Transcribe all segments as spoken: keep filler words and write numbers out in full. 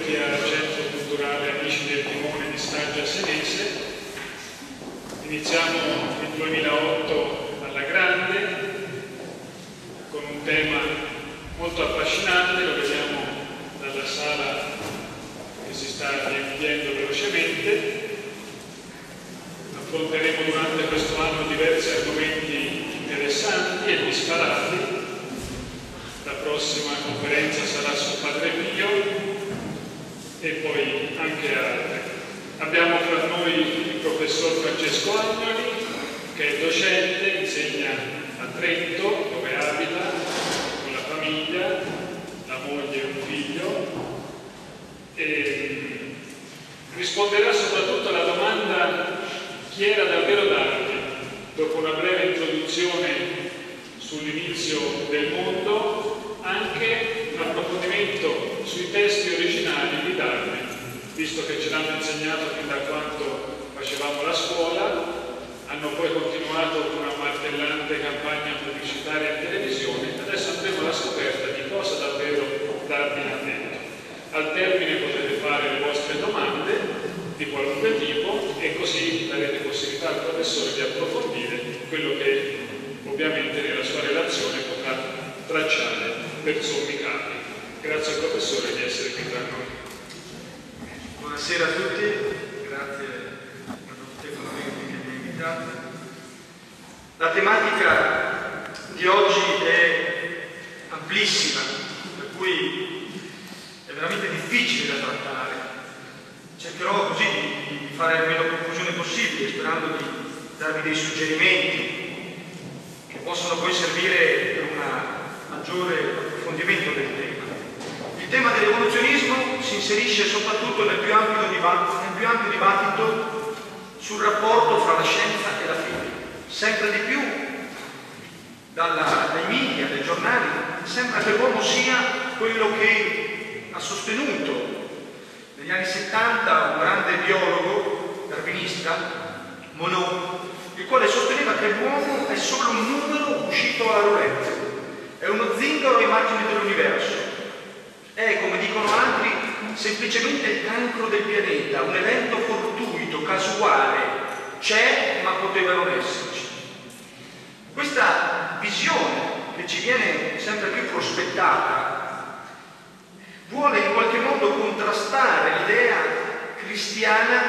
benvenuti al Centro Culturale Amici del Timone di Staggia Senese. Iniziamo il duemilaotto alla grande, con un tema molto affascinante, lo vediamo dalla sala che si sta riempiendo velocemente. Affronteremo durante questo anno diversi argomenti interessanti e disparati. La prossima conferenza sarà su Padre Pio e poi anche altre. Abbiamo fra noi il professor Francesco Agnoli, che è docente, insegna a Trento, dove abita con la famiglia, la moglie e un figlio, e risponderà soprattutto alla domanda: chi era davvero Darwin? Dopo una breve introduzione sull'inizio del mondo, anche un approfondimento sui testi originali di Darwin, visto che ce l'hanno insegnato fin da quando facevamo la scuola, hanno poi continuato con una martellante campagna pubblicitaria in televisione. Adesso andremo alla scoperta di cosa davvero Darwin ha detto. Al termine potete fare le vostre domande di qualunque tipo e così darete possibilità al professore di approfondire quello che ovviamente nella sua relazione potrà tracciare per sommi capi. Grazie al professore di essere qui tra noi. Buonasera a tutti, grazie a tutti i colleghi che mi hanno invitato. La tematica di oggi è amplissima, per cui è veramente difficile da trattare. Cercherò così di fare la meno confusione possibile, sperando di darvi dei suggerimenti che possono poi servire per un maggiore approfondimento del tema. Il tema dell'evoluzionismo si inserisce soprattutto nel più ampio dibattito, nel più ampio dibattito sul rapporto fra la scienza e la fede. Sempre di più, dalla, dai media, dai giornali, sembra che l'uomo sia quello che ha sostenuto negli anni settanta un grande biologo, darwinista, Monod, il quale sosteneva che l'uomo è solo un numero uscito alla roulette, è uno zingaro ai margini dell'universo, è, come dicono altri, semplicemente il cancro del pianeta, un evento fortuito, casuale, c'è ma poteva non esserci. Questa visione che ci viene sempre più prospettata vuole in qualche modo contrastare l'idea cristiana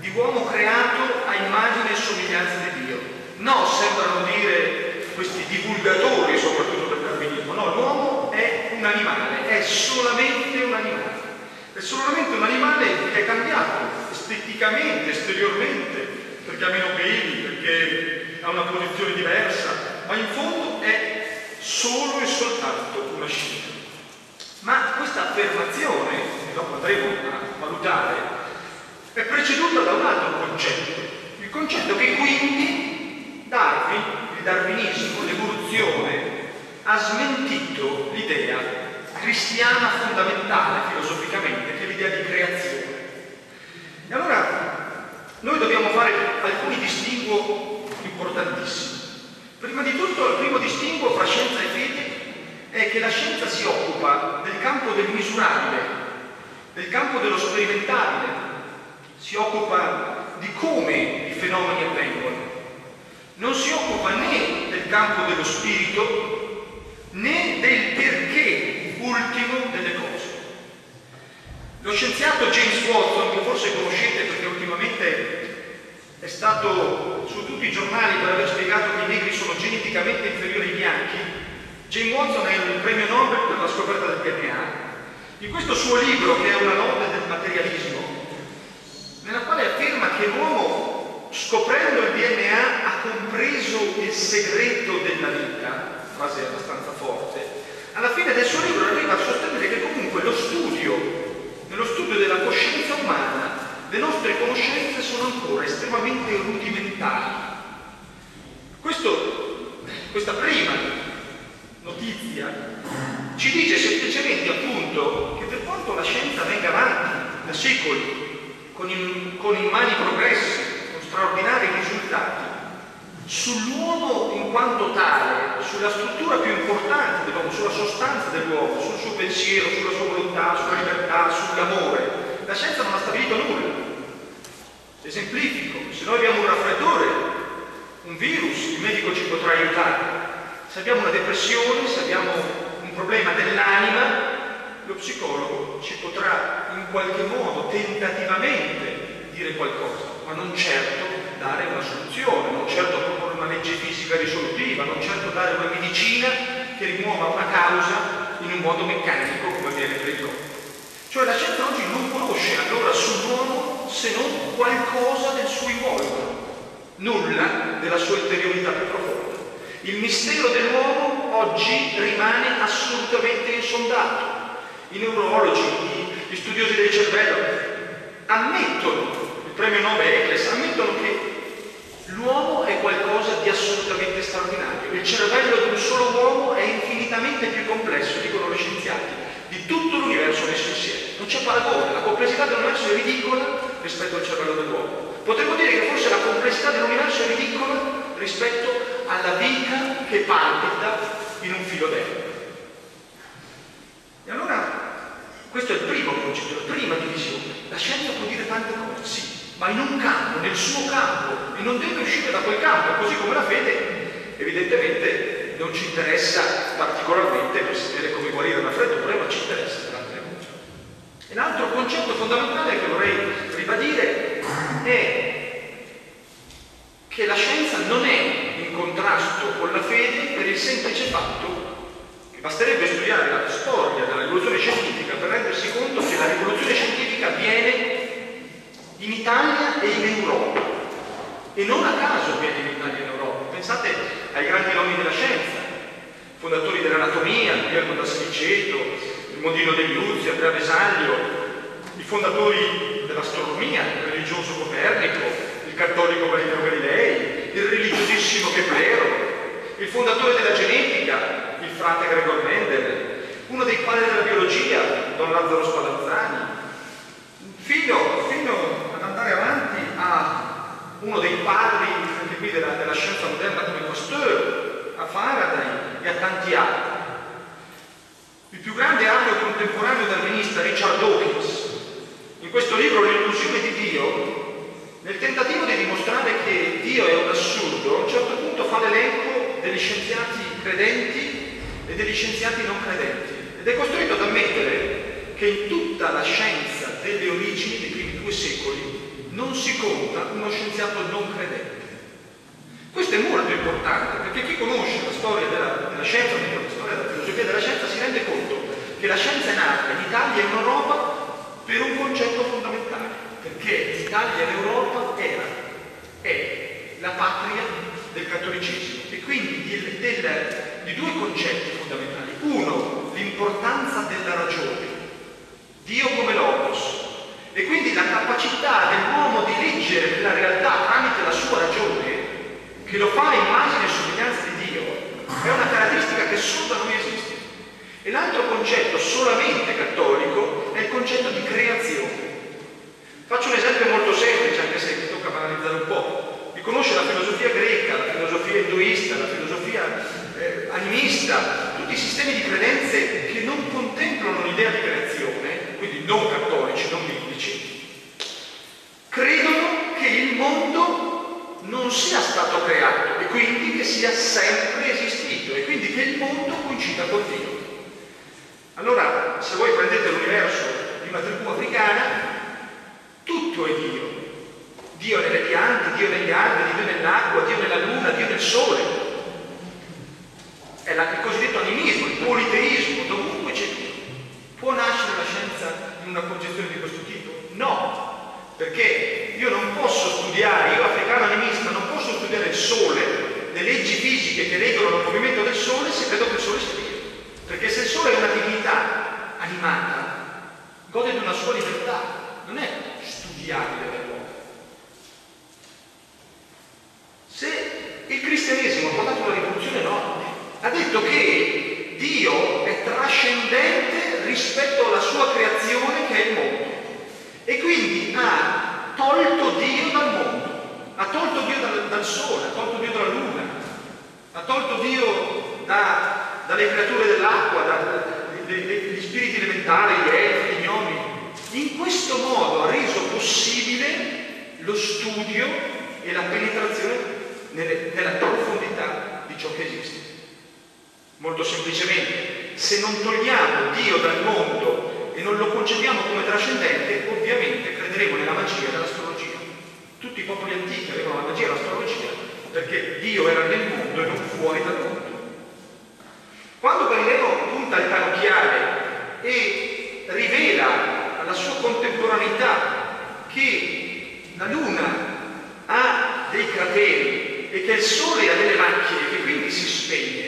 di uomo creato a immagine e somiglianza di Dio. No, sembrano dire questi divulgatori, soprattutto del darwinismo, no, l'uomo è un animale, è solamente un animale. È solamente un animale che è cambiato esteticamente, esteriormente, perché ha meno peli, perché ha una posizione diversa, ma in fondo è solo e soltanto una scimmia. Ma questa affermazione, che dopo andremo a valutare, è preceduta da un altro concetto, il concetto che quindi Darwin, il darwinismo, l'evoluzione, ha smentito l'idea cristiana fondamentale filosoficamente, che è l'idea di creazione. E allora noi dobbiamo fare alcuni distinguo importantissimi. Prima di tutto, il primo distinguo fra scienza e fede è che la scienza si occupa del campo del misurabile, del campo dello sperimentabile, si occupa di come i fenomeni avvengono, non si occupa né del campo dello spirito né del perché ultimo delle cose. Lo scienziato James Watson, che forse conoscete perché ultimamente è stato su tutti i giornali per aver spiegato che i negri sono geneticamente inferiori ai bianchi, James Watson è un premio Nobel per la scoperta del D N A. In questo suo libro, che è una lode del materialismo, nella quale afferma che l'uomo, scoprendo il D N A, ha compreso il segreto della vita, frase abbastanza forte, alla fine del suo libro arriva a sostenere che comunque lo studio, nello studio della coscienza umana, le nostre conoscenze sono ancora estremamente rudimentali. Questo, questa prima notizia ci dice semplicemente, appunto, che per quanto la scienza venga avanti da secoli con, in, con immani progressi, con straordinari risultati, sull'uomo in quanto tale, sulla struttura più importante dell'uomo, sulla sostanza dell'uomo, sul suo pensiero, sulla sua volontà, sulla libertà, sull'amore. La scienza non ha stabilito nulla. Esemplifico, se noi abbiamo un raffreddore, un virus, il medico ci potrà aiutare. Se abbiamo una depressione, se abbiamo un problema dell'anima, lo psicologo ci potrà in qualche modo tentativamente dire qualcosa, ma non certo dare una soluzione, non certo proporre una legge fisica risolutiva, non certo dare una medicina che rimuova una causa in un modo meccanico come avviene per il corpo. Cioè la scienza oggi non conosce allora sull'uomo se non qualcosa del suo involucro, nulla della sua interiorità più profonda. Il mistero dell'uomo oggi rimane assolutamente insondato. I neurologi, gli studiosi del cervello ammettono, il premio Nobel Eccles, ammettono che l'uomo è qualcosa di assolutamente straordinario. Il cervello di un solo uomo è infinitamente più complesso, dicono gli scienziati, di tutto l'universo messo insieme. Non c'è paragone, la complessità dell'universo è ridicola rispetto al cervello dell'uomo. Potremmo dire che forse la complessità dell'universo è ridicola rispetto alla vita che palpita in un filo d'aereo. E allora, questo è il primo concetto, la prima divisione. La scienza può dire tante cose, sì, ma in un campo, nel suo campo, e non deve uscire da quel campo, così come la fede evidentemente non ci interessa particolarmente per sapere come guarire una frattura, ma ci interessa per altre cose. E l'altro concetto fondamentale che vorrei ribadire è che la scienza non è in contrasto con la fede per il semplice fatto. Basterebbe studiare la storia della rivoluzione scientifica per rendersi conto che la rivoluzione scientifica avviene in Italia e in Europa, e non a caso avviene in Italia e in Europa. Pensate ai grandi nomi della scienza, fondatori dell'anatomia, Piero da Sliceto, il Mondino degli Uzi, Andrea Vesaglio, i fondatori dell'astronomia, il religioso Copernico, il cattolico Galileo Galilei, il religiosissimo Keplero, il fondatore della genetica, il frate Gregor Mendel, uno dei padri della biologia, don Lazzaro Spallanzani, fino, fino ad andare avanti a uno dei padri anche qui della, della scienza moderna come Pasteur, a Faraday e a tanti altri. Il più grande ateo contemporaneo darwinista, Richard Dawkins, in questo libro L'illusione di Dio, nel tentativo di dimostrare che Dio è un assurdo, a un certo punto fa l'elenco degli scienziati credenti e degli scienziati non credenti, ed è costretto ad ammettere che in tutta la scienza delle origini dei primi due secoli non si conta uno scienziato non credente. Questo è molto importante, perché chi conosce la storia della, della scienza, la storia della filosofia della scienza, si rende conto che la scienza è nata in Italia e in Europa per un concetto fondamentale, perché l'Italia e l'Europa era, è la patria del cattolicesimo, e quindi del, del di due concetti fondamentali. Uno, l'importanza della ragione, Dio come logos, e quindi la capacità dell'uomo di leggere la realtà tramite la sua ragione, che lo fa immagine e somiglianza di Dio, è una caratteristica che solo da noi esiste. E l'altro concetto solamente cattolico è il concetto di creazione. Faccio un esempio molto semplice, anche se mi tocca banalizzare un po'. Vi conosce la filosofia greca, la filosofia induista, la filosofia animista, tutti i sistemi di credenze che non contemplano l'idea di creazione, quindi non cattolici, non biblici, credono che il mondo non sia stato creato e quindi che sia sempre esistito, e quindi che il mondo coincida con Dio. Allora, se voi prendete l'universo di una tribù africana, tutto è Dio. Dio nelle piante, Dio negli alberi, Dio nell'acqua, Dio nella luna, Dio nel sole. È il cosiddetto animismo, il politeismo, dovunque c'è Dio. Può nascere la scienza in una concezione di questo tipo? No, perché io non posso studiare, io africano animista, non posso studiare il sole, le leggi fisiche che regolano il movimento del sole, se credo che il sole sia Dio. Perché se il sole è una divinità animata, gode di una sua libertà, non è studiabile dall'uomo. Se il cristianesimo ha portato una rivoluzione enorme, ha detto che Dio è trascendente rispetto alla sua creazione che è il mondo, e quindi ha tolto Dio dal mondo, ha tolto Dio dal, dal sole, ha tolto Dio dalla luna, e la penetrazione nelle, nella profondità di ciò che esiste. Molto semplicemente, se non togliamo Dio dal mondo e non lo concepiamo come trascendente, ovviamente crederemo nella magia e nell'astrologia. Tutti i popoli antichi avevano la magia e l'astrologia perché Dio era nel mondo e non fuori dal mondo. Quando Galileo punta al cannocchiale e rivela alla sua contemporaneità che la Luna ha dei crateri e che il Sole ha delle macchie che quindi si spegne,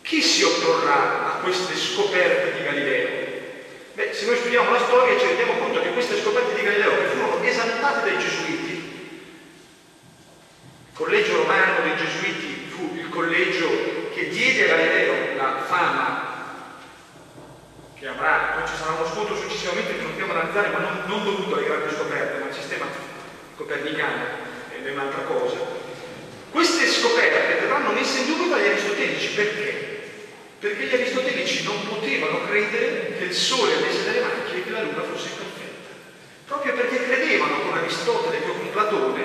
chi si opporrà a queste scoperte di Galileo? Beh, se noi studiamo la storia ci rendiamo conto che queste scoperte di Galileo, che furono esaltate dai gesuiti, il collegio romano dei gesuiti fu il collegio che diede a Galileo la fama che avrà, poi ci sarà uno scontro successivamente che non dobbiamo analizzare, ma non, non dovuto alle grandi scoperte, ma al sistema copernicano ed è un'altra cosa. Queste scoperte verranno messe in dubbio dagli aristotelici, perché? Perché gli aristotelici non potevano credere che il Sole avesse delle macchie e che la Luna fosse perfetta, proprio perché credevano con Aristotele e con Platone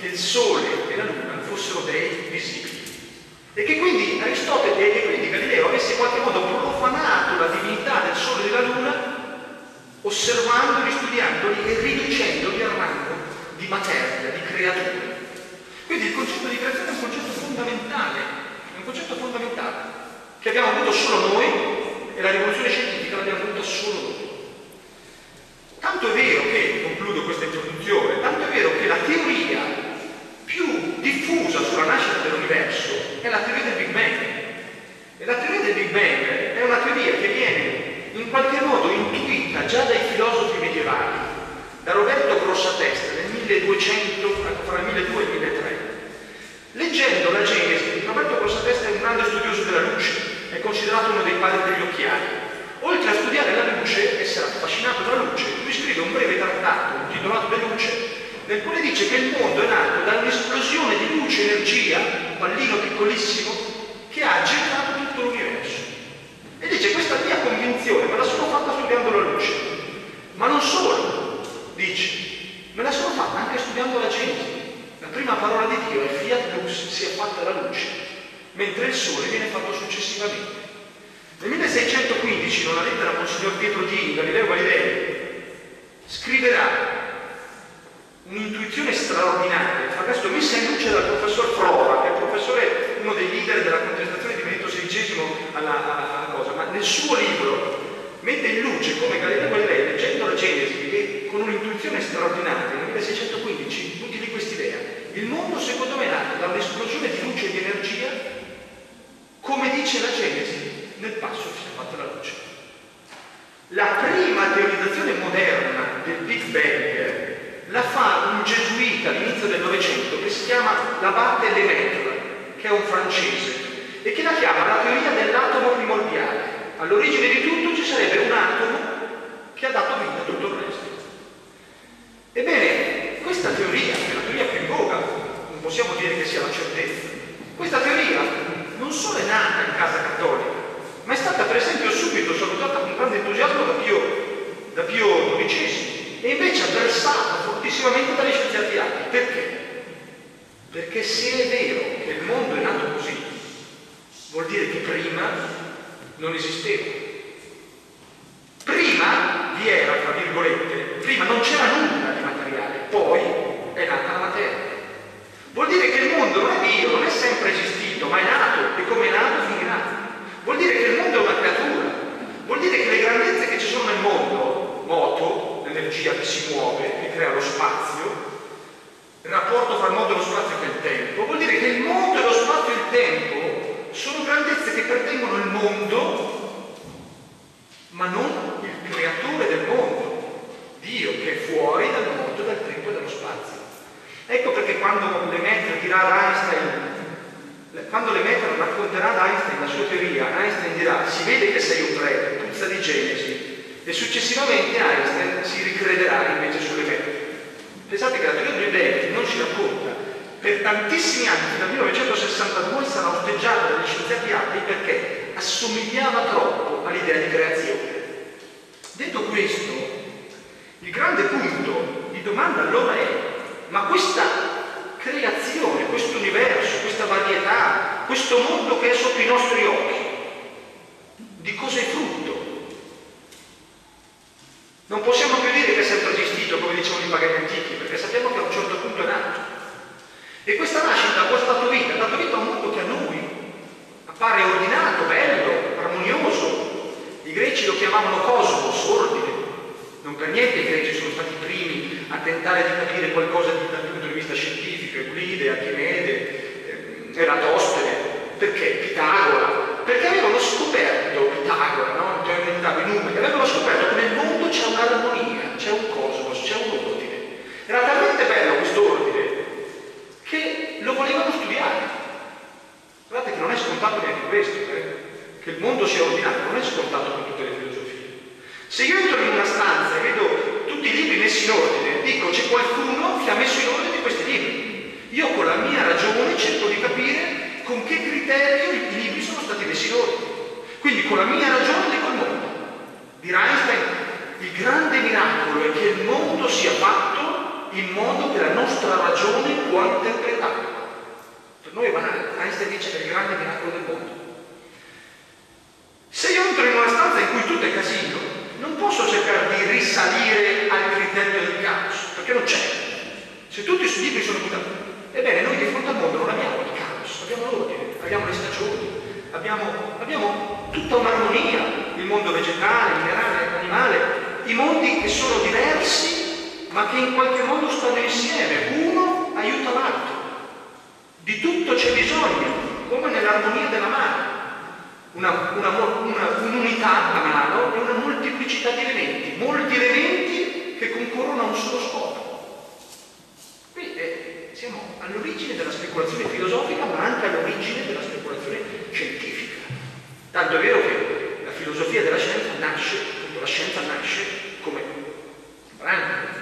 che il Sole e la Luna fossero dei visibili. E che quindi Aristotele e quindi Galileo avesse in qualche modo profanato la divinità del Sole e della Luna osservandoli, studiandoli e riducendoli al rango di materia, di creatura. Quindi il concetto di creazione è un concetto fondamentale, è un concetto fondamentale che abbiamo avuto solo noi e la rivoluzione scientifica l'abbiamo avuta solo noi. Tanto è vero che, concludo questa introduzione, tanto è vero che la teoria più diffusa sulla nascita dell'universo è la teoria del Big Bang. E la teoria del Big Bang è una teoria che viene in qualche modo intuita già dai filosofi medievali, da Roberto Grossatesta nel milleduecento, fra il milleduecento e il milletrecento. Leggendo la Genesi, Roberto Grossatesta è un grande studioso della luce, è considerato uno dei padri degli occhiali. Oltre a studiare la luce, essere affascinato dalla luce, lui scrive un breve trattato intitolato De luce, nel quale dice che il mondo è nato da un'esplosione di luce e energia, un pallino piccolissimo, che ha gettato tutto l'universo. E dice, questa mia convinzione me la sono fatta studiando la luce. Ma non solo, dice, me la sono fatta anche studiando la Genesi. La prima parola di Dio è fiat lux, si è fatta la luce, mentre il Sole viene fatto successivamente. Nel milleseicentoquindici, in una lettera a Monsignor Pietro Dini, Galileo Galilei, scriverà un'intuizione straordinaria, fra questo messa in luce dal professor Froga, che è il professore, uno dei leader della contestazione di Benedetto sedicesimo alla, alla, alla cosa, ma nel suo libro mette in luce come Galileo Galilei, leggendo la Genesi, che con un'intuizione straordinaria nel milleseicentoquindici tutti di quest'idea, il mondo secondo me è nato da un'esplosione di luce e di energia, come dice la Genesi, nel passo che si è fatta la luce. La prima teorizzazione moderna del Big Bang la fa un gesuita all'inizio del Novecento che si chiama l'abate Lemaître, che è un francese, e che la chiama la teoria dell'atomo primordiale. All'origine di tutto ci sarebbe un atomo che ha dato vita a tutto il resto. Ebbene, questa teoria, che è la teoria più in voga, non possiamo dire che sia la certezza, questa teoria non solo è nata in casa cattolica, ma è stata per esempio subito salutata con grande entusiasmo da Pio, da Pio dodicesimo, e invece avversata fortissimamente dagli scienziati altri. Perché? Perché se è vero che il mondo è nato così, vuol dire che prima non esisteva. Prima vi era, tra virgolette, prima non c'era nulla di materiale, poi è nata la materia. Vuol dire che il mondo non è Dio, non è sempre esistito, ma è nato, e come è nato finirà. Vuol dire che il mondo è una creatura, vuol dire che le grandezze che ci sono nel mondo, moto, l'energia che si muove, che crea lo spazio, il rapporto tra il mondo e lo spazio che è il tempo, vuol dire che il mondo e lo spazio e il tempo sono grandezze che pertengono al mondo, ma non il creatore del mondo, Dio, che è fuori dal mondo, dal tempo e dallo spazio. Ecco perché quando Lemaître dirà ad Einstein, quando Lemaître racconterà ad Einstein la sua teoria, Einstein dirà, si vede che sei un re, puzza di Genesi. E successivamente Einstein si ricrederà invece sulle mete. Pensate che la teoria delle idee non ci racconta, per tantissimi anni, dal millenovecentosessantadue, sarà osteggiata dagli scienziati atei perché assomigliava troppo all'idea di creazione. Detto questo, il grande punto di domanda allora è: ma questa creazione, questo universo, questa varietà, questo mondo che è sotto i nostri occhi, di cosa è frutto? Non possiamo più dire che è sempre esistito, come dicevano i pagani antichi, perché sappiamo che a un certo punto è nato. E questa nascita ha dato vita, ha dato vita a un mondo che a noi appare ordinato, bello, armonioso. I greci lo chiamavano cosmos, ordine. Non per niente i greci sono stati i primi a tentare di capire qualcosa di, dal punto di vista scientifico, Euclide, Archimede, Eratostene. Perché? Pitagora. Perché avevano scoperto Pitagora, no? Inventava i numeri, avevano scoperto che nel mondo c'è un'armonia, c'è un cosmos, c'è un ordine. Era talmente bello questo ordine che lo volevano studiare. Guardate che non è scontato neanche questo, eh? Che il mondo sia ordinato, non è scontato con tutte le filosofie. Se io entro in una stanza e vedo tutti i libri messi in ordine, dico c'è qualcuno che ha messo in ordine questi libri. Io con la mia ragione cerco di capire con che criterio i libri sono stati messi in ordine. Quindi con la mia ragione dico il mondo. Dirà Einstein, il grande miracolo è che il mondo sia fatto in modo che la nostra ragione può interpretarlo. Per noi è banale, Einstein dice che è il grande miracolo del mondo. Se io entro in una stanza in cui tutto è casino, non posso cercare di risalire al criterio del caos, perché non c'è. Se tutti i suoi libri sono buttati, ebbene noi di fronte al mondo non abbiamo il caos, abbiamo l'ordine, abbiamo le stagioni, abbiamo, abbiamo tutta un'armonia, il mondo vegetale, minerale, animale, i mondi che sono diversi ma che in qualche modo stanno insieme, uno aiuta l'altro. Di tutto c'è bisogno, come nell'armonia della mano. Una, una, una, un'unità a mano e una molteplicità di elementi, molti elementi che concorrono a un solo scopo. Qui eh, siamo all'origine della speculazione filosofica, ma anche all'origine della speculazione scientifica. Tanto è vero che la filosofia della scienza nasce, appunto la scienza nasce come branco.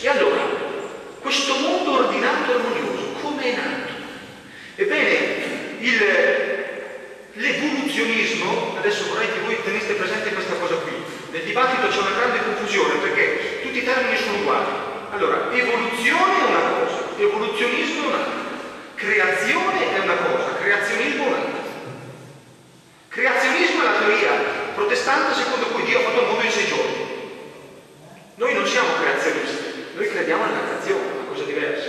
E allora, questo mondo ordinato e armonioso, come è nato? Ebbene, l'evoluzionismo, adesso vorrei che voi teneste presente questa cosa qui, nel dibattito c'è una grande confusione perché tutti i termini sono uguali. Allora, evoluzione è una cosa, evoluzionismo è un'altra, creazione è una cosa, creazionismo è un'altra. Creazionismo è la teoria protestante secondo cui Dio ha fatto il mondo in sei giorni. Noi non siamo creazionisti. Noi crediamo alla creazione, una cosa diversa.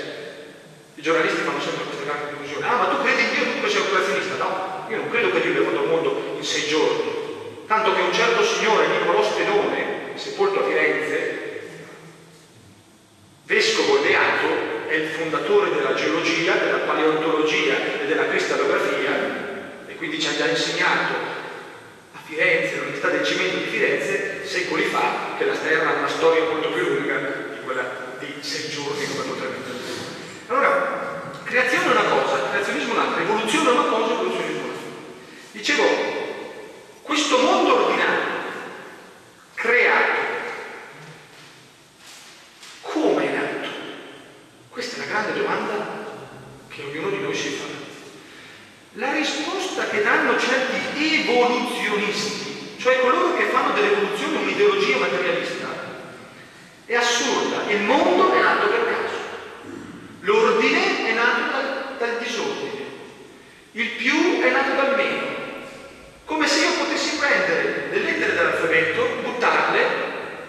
I giornalisti fanno sempre questa grande confusione. Ah, ma tu credi in Dio, dunque sei un creazionista? No, io non credo che Dio abbia fatto il mondo in sei giorni. Tanto che un certo signore, Nicolò Spedone, sepolto a Firenze, vescovo e beato, è il fondatore della geologia, della paleontologia e della cristallografia, e quindi ci ha già insegnato a Firenze, all'Università del Cimento di Firenze, secoli fa, che la Terra ha una storia molto più lunga quella di sei giorni come potrebbe essere. Allora, creazione è una cosa, creazionismo è un'altra, evoluzione è una cosa, evoluzionismo è un'altra. Dicevo, questo mondo ordinato, creato, come è nato? Questa è la grande domanda che ognuno di noi si fa. La risposta che danno certi evoluzionisti, cioè coloro che fanno dell'evoluzione un'ideologia materialista, è assurda. Il mondo è nato per caso, l'ordine è nato dal, dal disordine, il più è nato dal meno, come se io potessi prendere le lettere dell'alfabeto, buttarle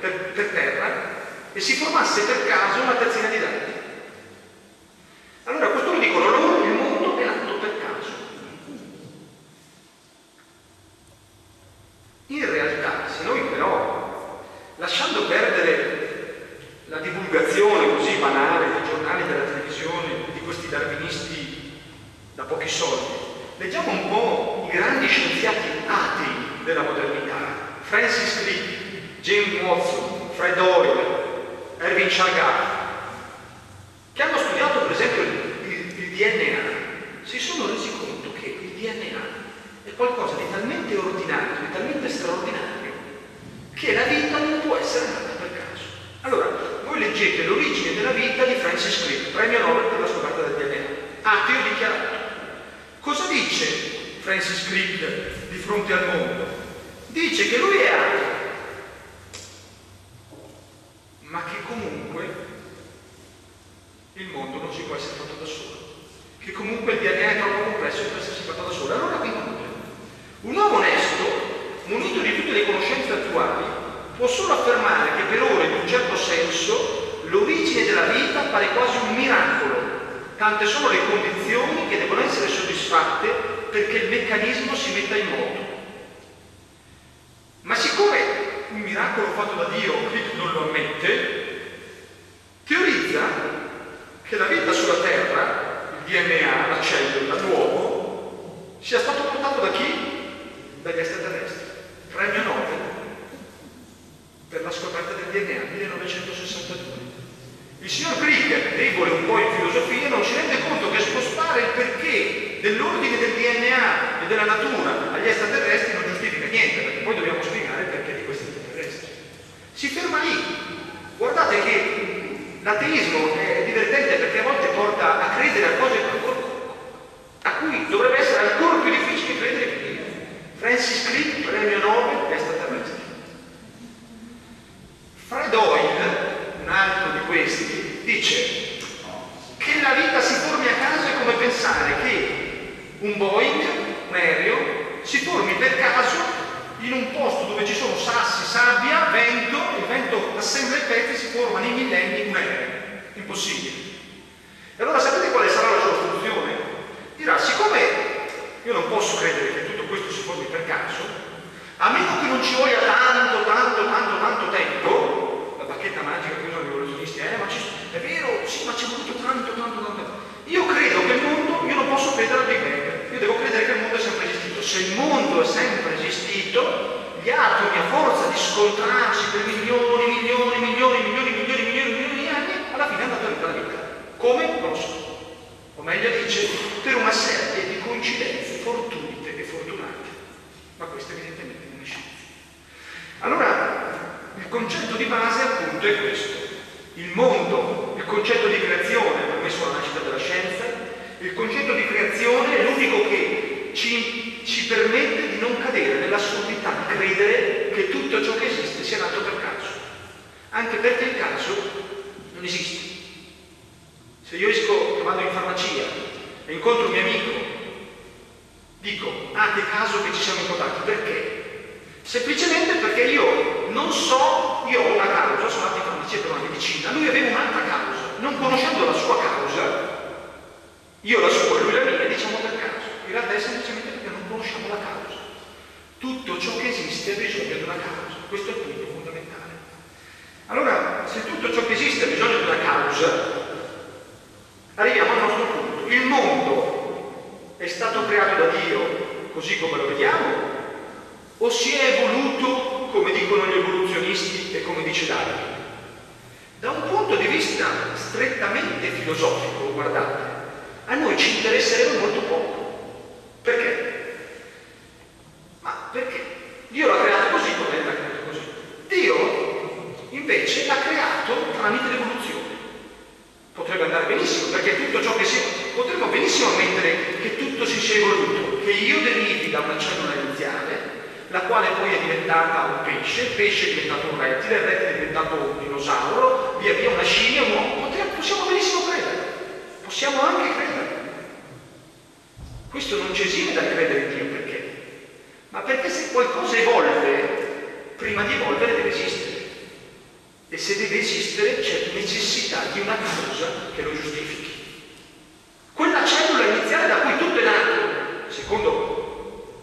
per, per terra e si formasse per caso una terzina di dadi. Allora costoro dicono loro il mondo è nato per caso. In realtà, se noi però, lasciando perdere la divulgazione così banale dei giornali, della televisione, di questi darwinisti da pochi soldi, leggiamo un po' i grandi scienziati atei della modernità: Francis Crick, James Watson, Fred Hoyle, Erwin Chargaff, che hanno studiato per esempio il, il, il D N A, si sono resi conto che il D N A è qualcosa di talmente ordinato, di talmente straordinario, che la vita non può essere nata per caso. Allora, voi leggete l'origine della vita di Francis Crick, premio Nobel per la scoperta del D N A, ateo dichiarato. Cosa dice Francis Crick di fronte al mondo? Dice che lui è ateo, ma che comunque il mondo non logico essere fatto da solo, che comunque il D N A è troppo complesso per essersi fatto da solo. Allora vi conclude: un uomo onesto, munito di tutte le conoscenze attuali, può solo affermare che per ora, in un certo senso, l'origine della vita pare quasi un miracolo, tante sono le condizioni che devono essere soddisfatte perché il meccanismo si metta in moto. Ma siccome un miracolo fatto da Dio Cristo non lo ammette, teorizza che la vita sulla Terra, il D N A, la cellula, l'uomo, sia stato portato da chi? Dagli extraterrestri. Premio Nobel per la scoperta del D N A, millenovecentosessantadue. Il signor Krieger, debole un po' in filosofia, non si rende conto che spostare il perché dell'ordine del D N A e della natura agli extraterrestri non giustifica niente, perché poi dobbiamo spiegare il perché di questi extraterrestri. Si ferma lì. Guardate che l'ateismo è divertente perché a volte porta a credere a cose a cui dovrebbe essere ancora più difficile credere che Dio. Francis Crick, premio Nobel, extraterrestre. Faraday, un altro di questi, dice che la vita si formi a caso è come pensare che un Boeing, un aereo, si formi per caso in un posto dove ci sono sassi, sabbia, vento, il vento assembla i pezzi, si forma nei millenni un aereo. Impossibile. E allora sapete quale sarà la sua soluzione? Dirà: siccome io non posso credere che tutto questo si formi per caso, a meno che non ci voglia tanto, tanto, tanto, tanto tempo, la bacchetta magica che usano i rivoluzionisti, eh, ma ci, è vero, sì, ma c'è voluto tanto, tanto, tanto tempo. Io credo che il mondo, io non posso credere al Big Bang, io devo credere che il mondo è sempre esistito. Se il mondo è sempre esistito, gli atomi a forza di scontrarsi per milioni, milioni, milioni, milioni, milioni, milioni, milioni di anni, alla fine hanno dato la vita. Come? Non lo so. O meglio dice, per una serie di coincidenze fortuite e fortunate. Ma questo evidentemente non è scienza. Allora, il concetto di base appunto è questo. Il mondo, il concetto di creazione, permesso alla nascita della scienza, il concetto di creazione è l'unico che ci ci permette di non cadere nell'assurdità di credere che tutto ciò che esiste sia nato per caso, anche perché il caso non esiste. Se io esco, vado in farmacia e incontro un mio amico, dico: ah, che caso che ci siamo incontrati. Perché? Semplicemente perché io non so, io ho una causa, sono andato in farmacia per una medicina, lui aveva un'altra causa, non conoscendo la sua causa, io la sua, lui la mia, diciamo per caso. In realtà è semplicemente perché non conosciamo la causa. Tutto ciò che esiste ha bisogno di una causa. Questo è il punto fondamentale. Allora, se tutto ciò che esiste ha bisogno di una causa, arriviamo al nostro punto. Il mondo è stato creato da Dio così come lo vediamo o si è evoluto come dicono gli evoluzionisti e come dice Darwin? Da un punto di vista strettamente filosofico, guardate, a noi ci interesserebbe molto poco. Perché? Ma perché? Dio l'ha creato così, come l'ha creato così. Dio invece l'ha creato tramite l'evoluzione. Potrebbe andare benissimo, perché tutto ciò che si... Potremmo benissimo ammettere che tutto si sia evoluto, che io derivi da una cellula iniziale, la quale poi è diventata un pesce, il pesce è diventato un rettile, il rettile è diventato un dinosauro, via via una scimmia, un uomo. Possiamo benissimo credere, possiamo anche credere. Questo non ci esime dal credere in Dio, perché? Ma perché se qualcosa evolve, prima di evolvere deve esistere. E se deve esistere c'è necessità di una causa che lo giustifichi. Quella cellula iniziale da cui tutto è nato, secondo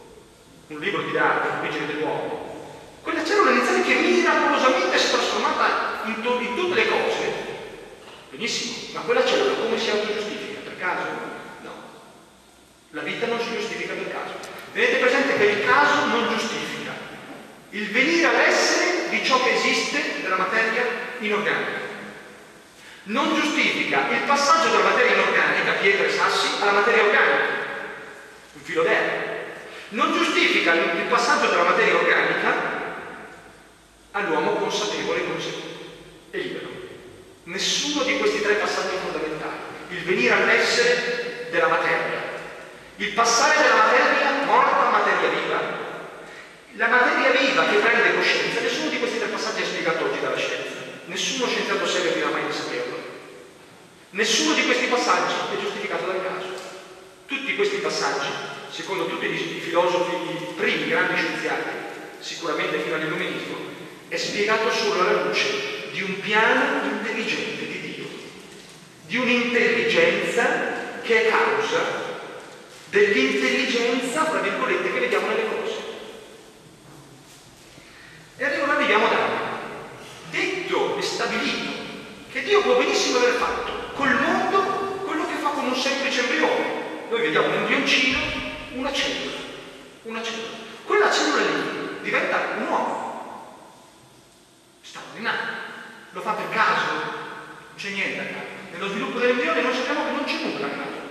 un libro di Darwin, Origine dell'uomo, quella cellula iniziale che miracolosamente si è trasformata in, to- in tutte le cose, benissimo, ma quella cellula come si autogiustifica? Per caso? La vita non si giustifica per caso. Tenete presente che il caso non giustifica il venire all'essere di ciò che esiste della materia inorganica. Non giustifica il passaggio dalla materia inorganica, pietre e sassi, alla materia organica, un filo d'aria. Non giustifica il passaggio dalla materia organica all'uomo consapevole e libero. Nessuno di questi tre passaggi fondamentali. Il venire all'essere della materia, il passare dalla materia morta a materia viva, la materia viva che prende coscienza. Nessuno di questi tre passaggi è spiegato oggi dalla scienza, nessuno scienziato serio dirà mai di saperlo. Nessuno di questi passaggi è giustificato dal caso. Tutti questi passaggi, secondo tutti i filosofi, i primi grandi scienziati, sicuramente fino all'illuminismo, è spiegato solo alla luce di un piano intelligente di Dio, di un'intelligenza che è causa dell'intelligenza, fra virgolette, che vediamo nelle cose. E allora arriviamo da detto e stabilito che Dio può benissimo aver fatto col mondo quello che fa con un semplice embrione. Noi vediamo un embrioncino, una cellula, una cellula. Quella cellula lì diventa un uomo. Straordinario. Lo fa per caso, non c'è niente a caso. Nello sviluppo dell'embrione noi sappiamo che non c'è nulla a caso.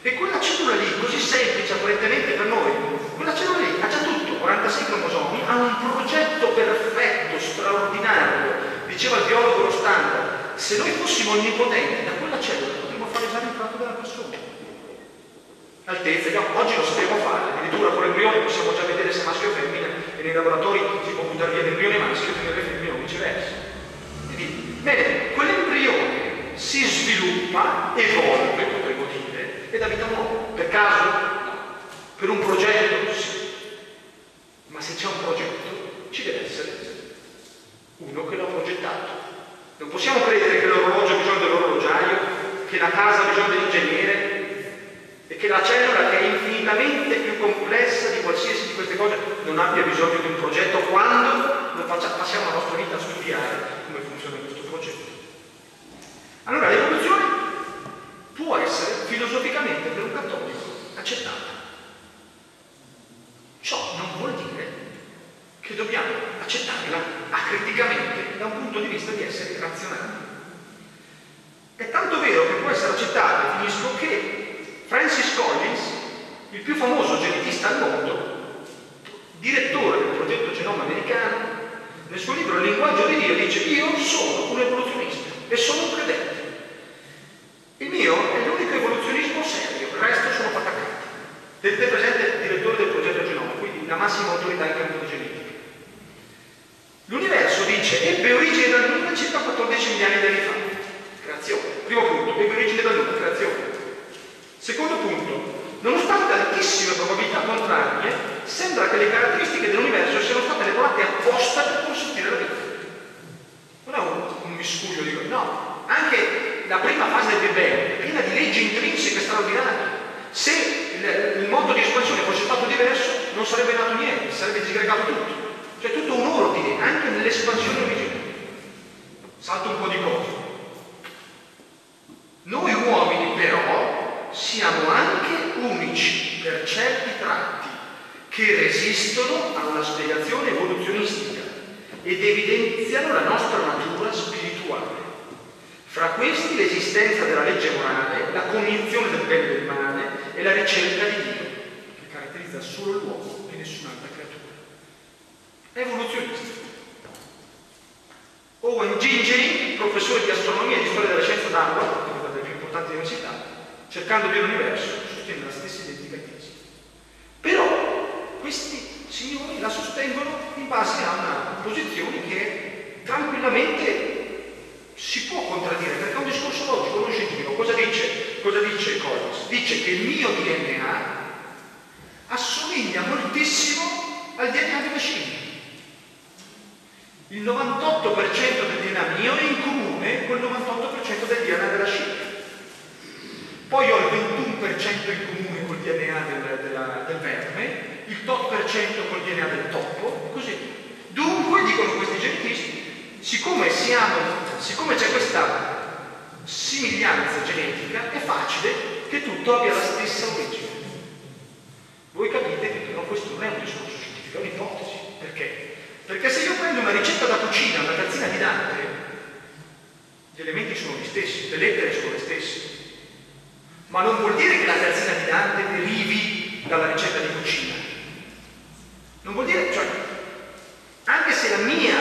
E quella cellula lì, così semplice apparentemente per noi, quella cellula lì ha già tutto, quarantasei cromosomi, ha un progetto perfetto, straordinario. Diceva il biologo Grossatesta, se noi fossimo onnipotenti da quella cellula potremmo fare esame il fatto della persona. Altezza, no, oggi lo sappiamo fare, addirittura con l'embrione possiamo già vedere se maschio o femmina, e nei laboratori si può buttare via l'embrione maschio e il femmina o viceversa. Quindi, bene, quell'embrione si sviluppa, evolve, potremmo dire, e dà vita a un uomo. Per caso? No. Per un progetto? Sì. Ma se c'è un progetto, ci deve essere uno che l'ha progettato. Non possiamo credere che l'orologio ha bisogno dell'orologiaio, che la casa ha bisogno dell'ingegnere e che la cellula, che è infinitamente più complessa di qualsiasi di queste cose, non abbia bisogno di un progetto quando lo faccia, passiamo la nostra vita a studiare come funziona questo progetto. Allora l'evoluzione può essere filosoficamente per un cattolico accettata. Ciò non vuol dire che dobbiamo accettarla acriticamente da un punto di vista di essere razionali. È tanto vero che può essere accettata, finisco, che Francis Collins, il più famoso genetista al mondo, direttore del progetto Genoma Americano, nel suo libro Il linguaggio di Dio dice: io sono un evoluzionista e sono un credente. Il mio è l'unico evoluzionismo serio, il resto sono patacati. Tenete presente il direttore del progetto Genoma, quindi la massima autorità in campo di genetica. L'universo, dice, ebbe origine dal nulla circa quattordici miliardi di anni fa. Creazione. Primo punto, ebbe origine dal nulla, creazione. Secondo punto, nonostante altissime probabilità contrarie, sembra che le caratteristiche dell'universo siano state elaborate apposta per consentire la vita. Non è un, un miscuglio di cose, no. Anche la prima fase del Big Bang è piena di leggi intrinseche straordinarie. Se il, il modo di espansione fosse stato diverso, non sarebbe nato niente, sarebbe disgregato tutto. C'è tutto un ordine, anche nell'espansione originale. Salto un po' di cose. Noi uomini, però, siamo anche unici per certi tratti che resistono a una spiegazione evoluzionistica ed evidenziano la nostra natura spirituale. Fra questi l'esistenza della legge morale, la cognizione del bene e del male e la ricerca di Dio, che caratterizza solo l'uomo e nessun'altra creatura. Evoluzionista. Owen Gingeri, professore di astronomia e di storia della scienza d'Harvard, che è una delle più importanti università, cercando di l'universo, sostiene la stessa identica tesi. Però questi signori la sostengono in base a una posizione che tranquillamente si può contraddire, perché è un discorso logico, non scientifico. Cosa dice? Cosa dice Collins? Dice che il mio D N A assomiglia moltissimo al D N A della scimmia. Il novantotto per cento del D N A mio è in comune col novantotto per cento del D N A della scimmia. Poi ho il ventuno per cento in comune col D N A del, della, del verme, il otto per cento col D N A del topo, e così via. Dunque, dicono questi genetisti, siccome, siamo, siccome c'è questa somiglianza genetica, è facile che tutto abbia la stessa origine. Voi capite che però questo non è un discorso scientifico, è un'ipotesi. Perché? Perché se io prendo una ricetta da cucina, una tazzina di Dante, gli elementi sono gli stessi, le lettere sono le stesse. Ma non vuol dire che la tazzina di Dante derivi dalla ricetta di cucina. Non vuol dire, cioè, anche se la mia,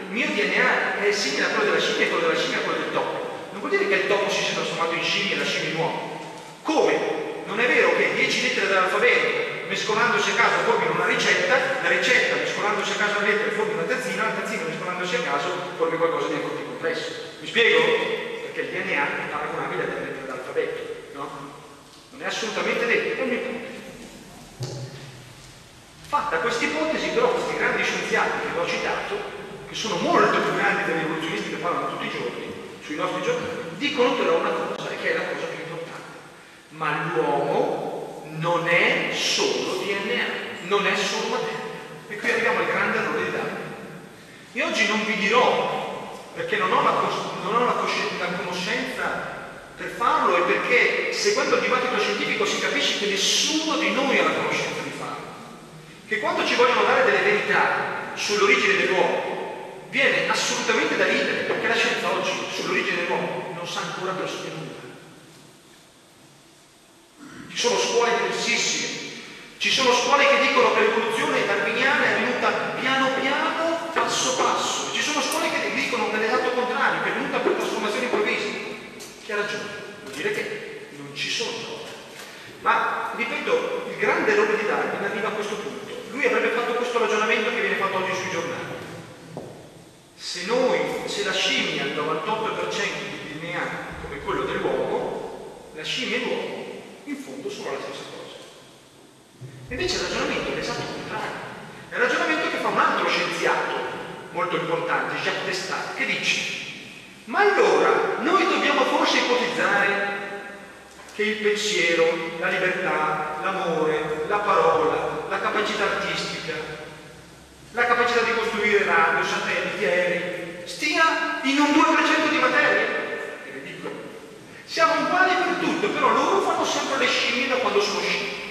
il mio D N A è simile a quello della scimmia e quello della scimmia a quello del topo, non vuol dire che il topo si sia trasformato in scimmia e la scimmia in uomo. Come? Non è vero che dieci lettere dell'alfabeto, mescolandosi a caso, formino una ricetta, la ricetta mescolandosi a caso la lettera formi una tazzina, la tazzina mescolandosi a caso formi qualcosa di ancora più complesso. Mi spiego? perché il D N A è paragonabile alla lettere dell'alfabeto, no? Non è assolutamente detto, è un'ipotesi. Fatta questa ipotesi, però, questi grandi scienziati che ho citato, che sono molto più grandi degli evoluzionisti che parlano tutti i giorni sui nostri giornali, dicono però una cosa, che è la cosa più importante: ma l'uomo non è solo D N A, non è solo materia. E qui arriviamo al grande errore di Darwin. Io oggi non vi dirò, perché non ho la, non ho la, la conoscenza per farlo, e perché seguendo il dibattito scientifico si capisce che nessuno di noi ha la conoscenza di farlo, che quando ci vogliono dare delle verità sull'origine dell'uomo viene assolutamente da ridere, perché la scienza oggi sull'origine dell'uomo non sa ancora pressoché nulla. Ci sono scuole diversissime. Ci sono scuole che dicono che l'evoluzione darwiniana è venuta piano piano, passo passo. Ci sono scuole che dicono che è l'esatto contrario, che è venuta per trasformazioni improvvise. Chi ha ragione? Vuol dire che non ci sono prove. Ma, ripeto, il grande errore di Darwin arriva a questo punto. Lui avrebbe fatto questo ragionamento che viene fatto oggi sui giornali. Se noi, se la scimmia ha il novantotto per cento di D N A come quello dell'uomo, la scimmia e l'uomo in fondo sono la stessa cosa. Invece il ragionamento è l'esatto contrario. È il ragionamento che fa un altro scienziato molto importante, Jacques Descartes, che dice: ma allora noi dobbiamo forse ipotizzare che il pensiero, la libertà, l'amore, la parola, la capacità artistica, la capacità di costruire radio, satelliti, aerei, stia in un due per cento di materia? È ridicolo. Siamo uguali per tutto, però loro fanno sempre le scimmie da quando sono scimmie.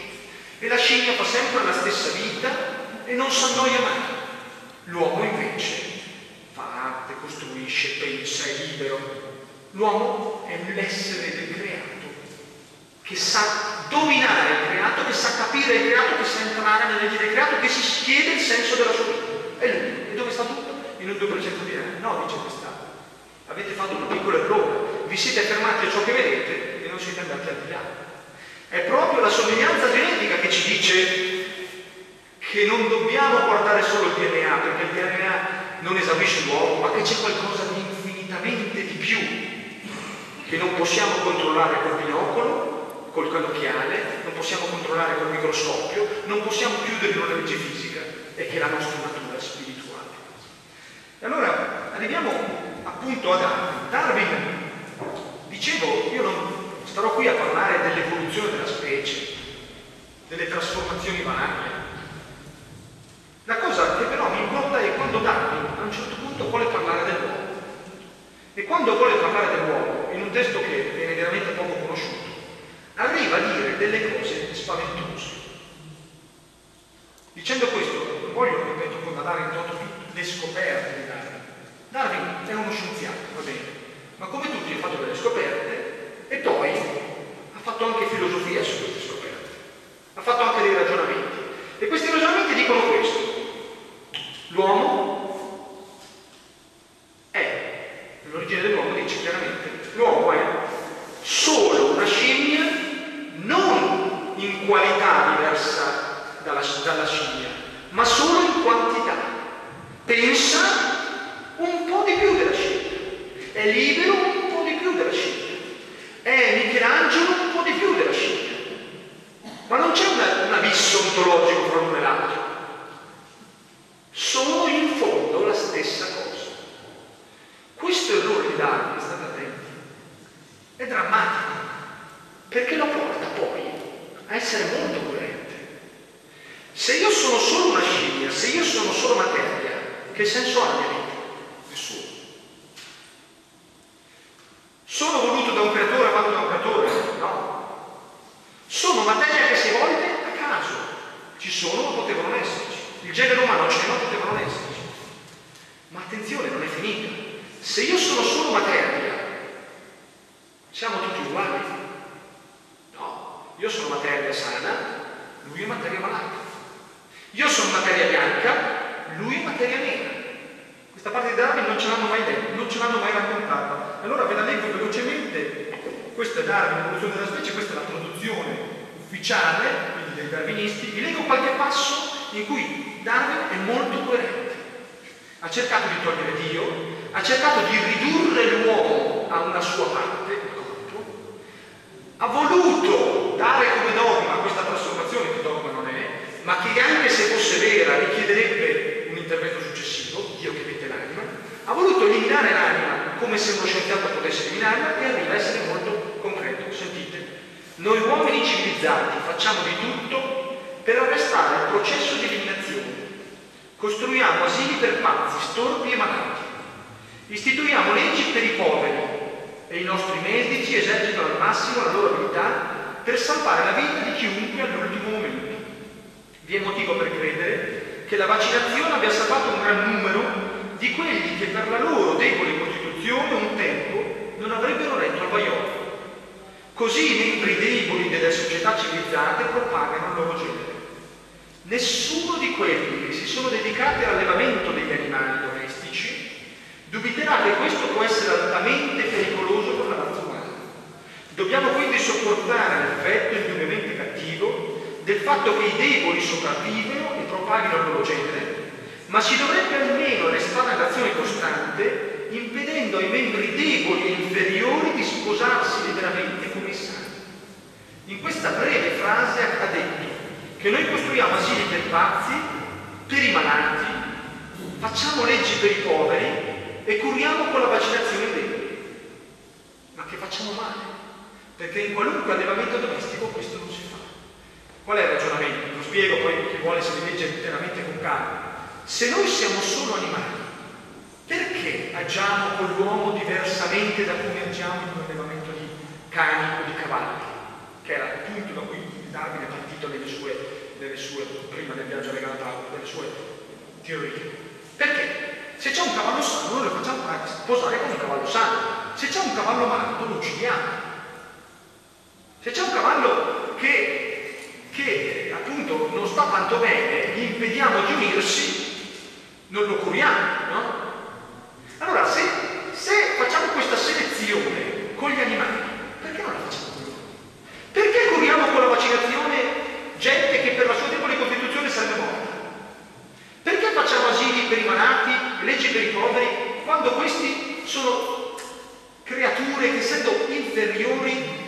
E la scimmia fa sempre la stessa vita e non si annoia mai. L'uomo invece fa arte, costruisce, pensa, è libero. L'uomo è l'essere del creato, che sa dominare il creato, che sa capire il creato, che sa entrare nelle leggi del creato, che si chiede il senso della sua vita. E lui, e dove sta tutto? In un due per cento di anni. No, dice quest'anno. Avete fatto un piccolo errore. Vi siete fermati a ciò che vedete e non siete andati al di là. È proprio la somiglianza genetica che ci dice che non dobbiamo guardare solo il D N A, perché il D N A non esaurisce l'uomo, ma che c'è qualcosa di infinitamente di più che non possiamo controllare col binocolo, col cannocchiale, non possiamo controllare col microscopio, non possiamo chiudere in una legge fisica, e che è la nostra natura spirituale. E allora arriviamo appunto a Darwin. Darwin, dicevo, io non starò qui a parlare dell'evoluzione della specie, delle trasformazioni varie. La cosa che però mi importa è quando Darwin a un certo punto vuole parlare dell'uomo. E quando vuole parlare dell'uomo, in un testo che viene veramente poco conosciuto, arriva a dire delle cose spaventose. Dicendo questo, non voglio, ripeto, condannare in toto le scoperte di Darwin. Darwin è uno scienziato, va bene, ma come tutti ha fatto delle scoperte. E poi ha fatto anche filosofia su queste scoperte, ha fatto anche dei ragionamenti. E questi ragionamenti dicono questo: l'uomo è, l'origine dell'uomo dice chiaramente, l'uomo è solo una scimmia, non in qualità diversa dalla, dalla scimmia, ma solo in quantità. Pensa un po' di più della scimmia, è libero un po' di più della scimmia. È Michelangelo un po' di più della scimmia, ma non c'è una, un abisso ontologico fra l'uno e l'altro, sono in fondo la stessa cosa. Questo errore di Darwin, state attenti, è drammatico, perché lo porta poi a essere molto coerente. Se io sono solo una scimmia, se io sono solo materia, che senso ha mia vita? Nessuno. Sono voluto da un creatore, vado da un creatore? No. Sono materia che si evolve a caso. Ci sono o potevano esserci. Il genere umano ce ne non potevano esserci. Ma attenzione, non è finita. Se io sono solo materia, siamo tutti uguali? No. Io sono materia sana, lui è materia malata. Io sono materia bianca, lui è materia nera. Questa parte di Darwin non ce l'hanno mai detto, non ce l'hanno mai raccontata. Allora ve la leggo velocemente, questa è Darwin, l'evoluzione della specie, questa è la traduzione ufficiale, quindi dei darwinisti. Vi leggo qualche passo in cui Darwin è molto coerente. Ha cercato di togliere Dio, ha cercato di ridurre l'uomo l'uomo ha una sua parte, il corpo, ha voluto dare come dogma questa trasformazione, che dogma non è, ma che anche se fosse vera richiederebbe un intervento successivo, Dio che vede l'anima, ha voluto eliminare l'anima come se uno scienziato potesse eliminarla, e arriva a essere molto concreto. Sentite, noi uomini civilizzati facciamo di tutto per arrestare il processo di eliminazione. Costruiamo asili per pazzi, storpi e malati. Istituiamo leggi per i poveri e i nostri medici esercitano al massimo la loro abilità per salvare la vita di chiunque all'ultimo momento. Vi è motivo per credere che la vaccinazione abbia salvato un gran numero di quelli che per la loro debole costituzione un tempo non avrebbero retto al baiocco. Così i membri deboli delle società civilizzate propagano il loro genere. Nessuno di quelli che si sono dedicati all'allevamento degli animali domestici dubiterà che questo può essere altamente pericoloso per la razza umana. Dobbiamo quindi sopportare l'effetto indubbiamente cattivo del fatto che i deboli sopravvivano e propaghino il loro genere, ma si dovrebbe almeno restare l'azione costante, impedendo ai membri deboli e inferiori di sposarsi liberamente con i sani. In questa breve frase accademica, che noi costruiamo asili per i pazzi, per i malati, facciamo leggi per i poveri e curiamo con la vaccinazione dei deboli. Ma che facciamo male? Perché in qualunque allevamento domestico questo non si fa. Qual è il ragionamento? Lo spiego, poi chi vuole se li legge interamente con calma. Se noi siamo solo animali, perché agiamo con l'uomo diversamente da come agiamo in un allevamento di cani o di cavalli? Che era il punto da cui Darwin è partito nelle sue, nelle sue prima del viaggio regalato, nelle sue teorie. Perché? Se c'è un cavallo sano, noi lo facciamo posare con un cavallo sano. Se c'è un cavallo malato, lo uccidiamo. Se c'è un cavallo che, che appunto non sta tanto bene, gli impediamo di unirsi, non lo curiamo, no? Allora, se, se facciamo questa selezione con gli animali, perché non la facciamo? Perché curiamo con la vaccinazione gente che per la sua debole costituzione sarebbe morta? Perché facciamo asili per i malati, leggi per i poveri, quando questi sono creature che, essendo inferiori,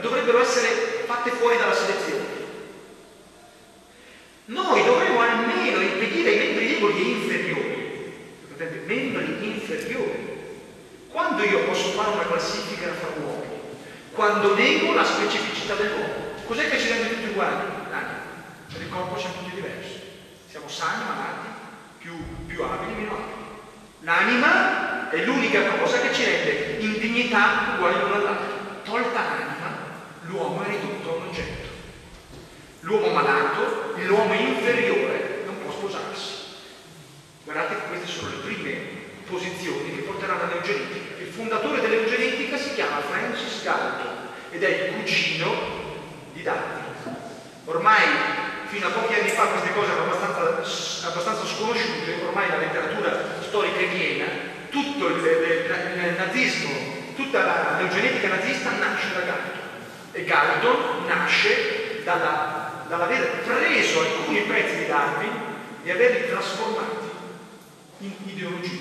dovrebbero essere fatte fuori dalla selezione? Noi dovremmo almeno impedire ai membri deboli e inferiori, vedete, membri inferiori, quando io posso fare una classifica fra uomini, quando nego la specificità dell'uomo, cos'è che ci rende tutti uguali? L'anima. Per il corpo siamo tutti diversi. Siamo sani, malati, più, più abili, meno abili. L'anima è l'unica cosa che ci rende in dignità uguali l'uno all'altro. Tolta l'anima, l'uomo è ridotto a un oggetto. L'uomo malato, l'uomo inferiore, non può sposarsi. Guardate che queste sono le prime posizioni che porteranno all'eugenetica. Il fondatore dell'eugenetica si chiama Francis Galton ed è il cugino di Darwin. Ormai fino a pochi anni fa queste cose erano abbastanza, abbastanza sconosciute, ormai la letteratura storica è piena, tutto il, il, il nazismo, tutta l'eugenetica nazista nasce da Galton, e Galton nasce dalla, dall'aver preso alcuni pezzi di Darwin e averli trasformati in ideologia.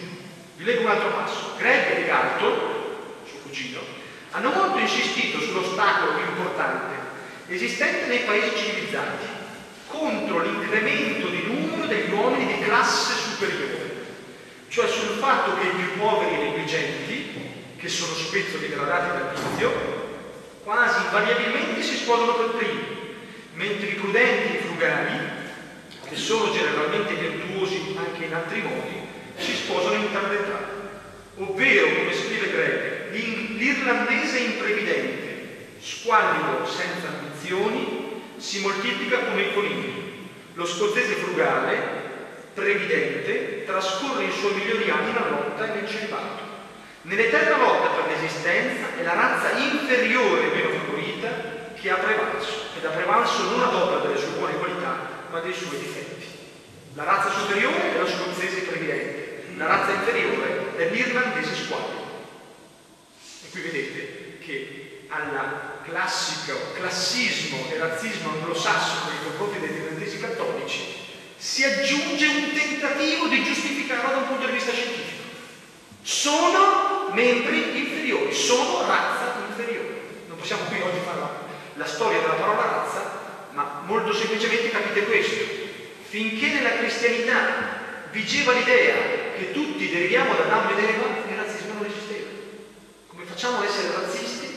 Vi leggo un altro passo. Gregor e Galton, suo cugino, hanno molto insistito sull'ostacolo più importante esistente nei paesi civilizzati contro l'incremento di numero degli uomini di classe superiore, cioè sul fatto che i più poveri e negligenti, che sono spesso degradati dall'inizio, quasi invariabilmente si sposano per primi, mentre i prudenti e i frugali, che sono generalmente virtuosi anche in altri modi, si sposano in tarda età, ovvero, come scrive Gregor, l'irlandese imprevidente, squallido senza ambizioni, si moltiplica come i conigli. Lo scozzese frugale, previdente, trascorre i suoi migliori anni nella lotta e nel celibato. Nell'eterna lotta per l'esistenza è la razza inferiore meno favorita che ha prevalso, ed ha prevalso non ad opera delle sue buone qualità, ma dei suoi difetti. La razza superiore è lo scozzese previdente. La razza inferiore è l'irlandese squadro. E qui vedete che alla classico, classismo e razzismo anglosassone nei confronti degli irlandesi cattolici si aggiunge un tentativo di giustificarlo da un punto di vista scientifico. Sono membri inferiori, sono razza inferiore. Non possiamo qui oggi fare la, la storia della parola razza, ma molto semplicemente capite questo. Finché nella cristianità vigeva l'idea che tutti deriviamo dall'Adamo ed Eva, il razzismo non esisteva. Come facciamo ad essere razzisti?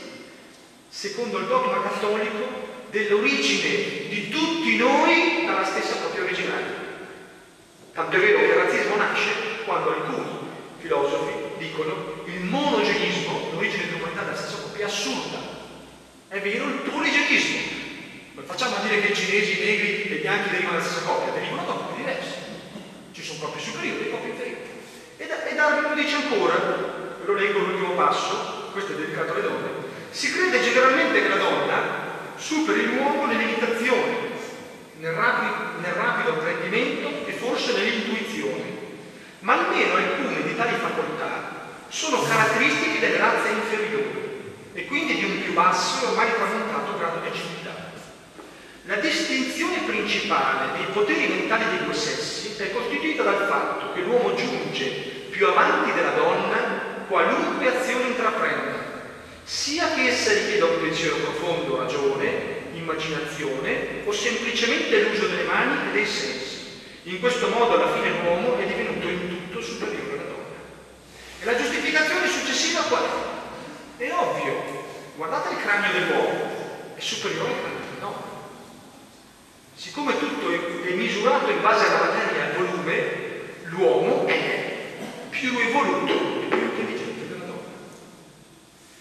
Secondo il dogma cattolico dell'origine di tutti noi dalla stessa propria originaria. Tanto è vero che il razzismo nasce quando alcuni filosofi dicono il monogenismo, l'origine dell'umanità della stessa propria, è assurda. È vero il poligenismo. Non facciamo a dire che i cinesi, i negri e i bianchi derivano dalla stessa coppia, derivano da coppie diverse. Ci sono coppie superiori e coppie inferiori. E, da, e Darwin lo dice ancora, lo leggo l'ultimo passo, questo è dedicato alle donne. Si crede generalmente che la donna superi l'uomo nelle limitazioni, nel rapido, nel rapido apprendimento e forse nell'intuizione, ma almeno alcune di tali facoltà sono caratteristiche delle razze inferiori e quindi di un più basso e ormai tramontato grado di civiltà. La distinzione principale dei poteri mentali dei due sessi è costituita dal fatto che l'uomo giunge più avanti della donna qualunque azione intraprenda, sia che essa richieda un pensiero profondo, ragione, immaginazione o semplicemente l'uso delle mani e dei sensi. In questo modo alla fine l'uomo è divenuto in tutto superiore alla donna. E la giustificazione successiva qual è? È ovvio, guardate il cranio dell'uomo, è superiore al cranio della donna. Siccome tutto è misurato in base alla materia e al volume, l'uomo è più evoluto.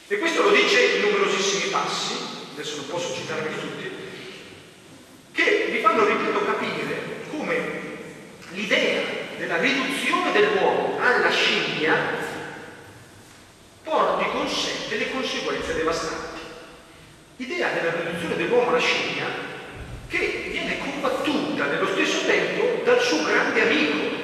E questo lo dice in numerosissimi passi, adesso non posso citarvi tutti, che vi fanno, ripeto, capire come l'idea della riduzione dell'uomo alla scimmia porti con sé delle conseguenze devastanti. Idea della riduzione dell'uomo alla scimmia che viene combattuta nello stesso tempo dal suo grande amico,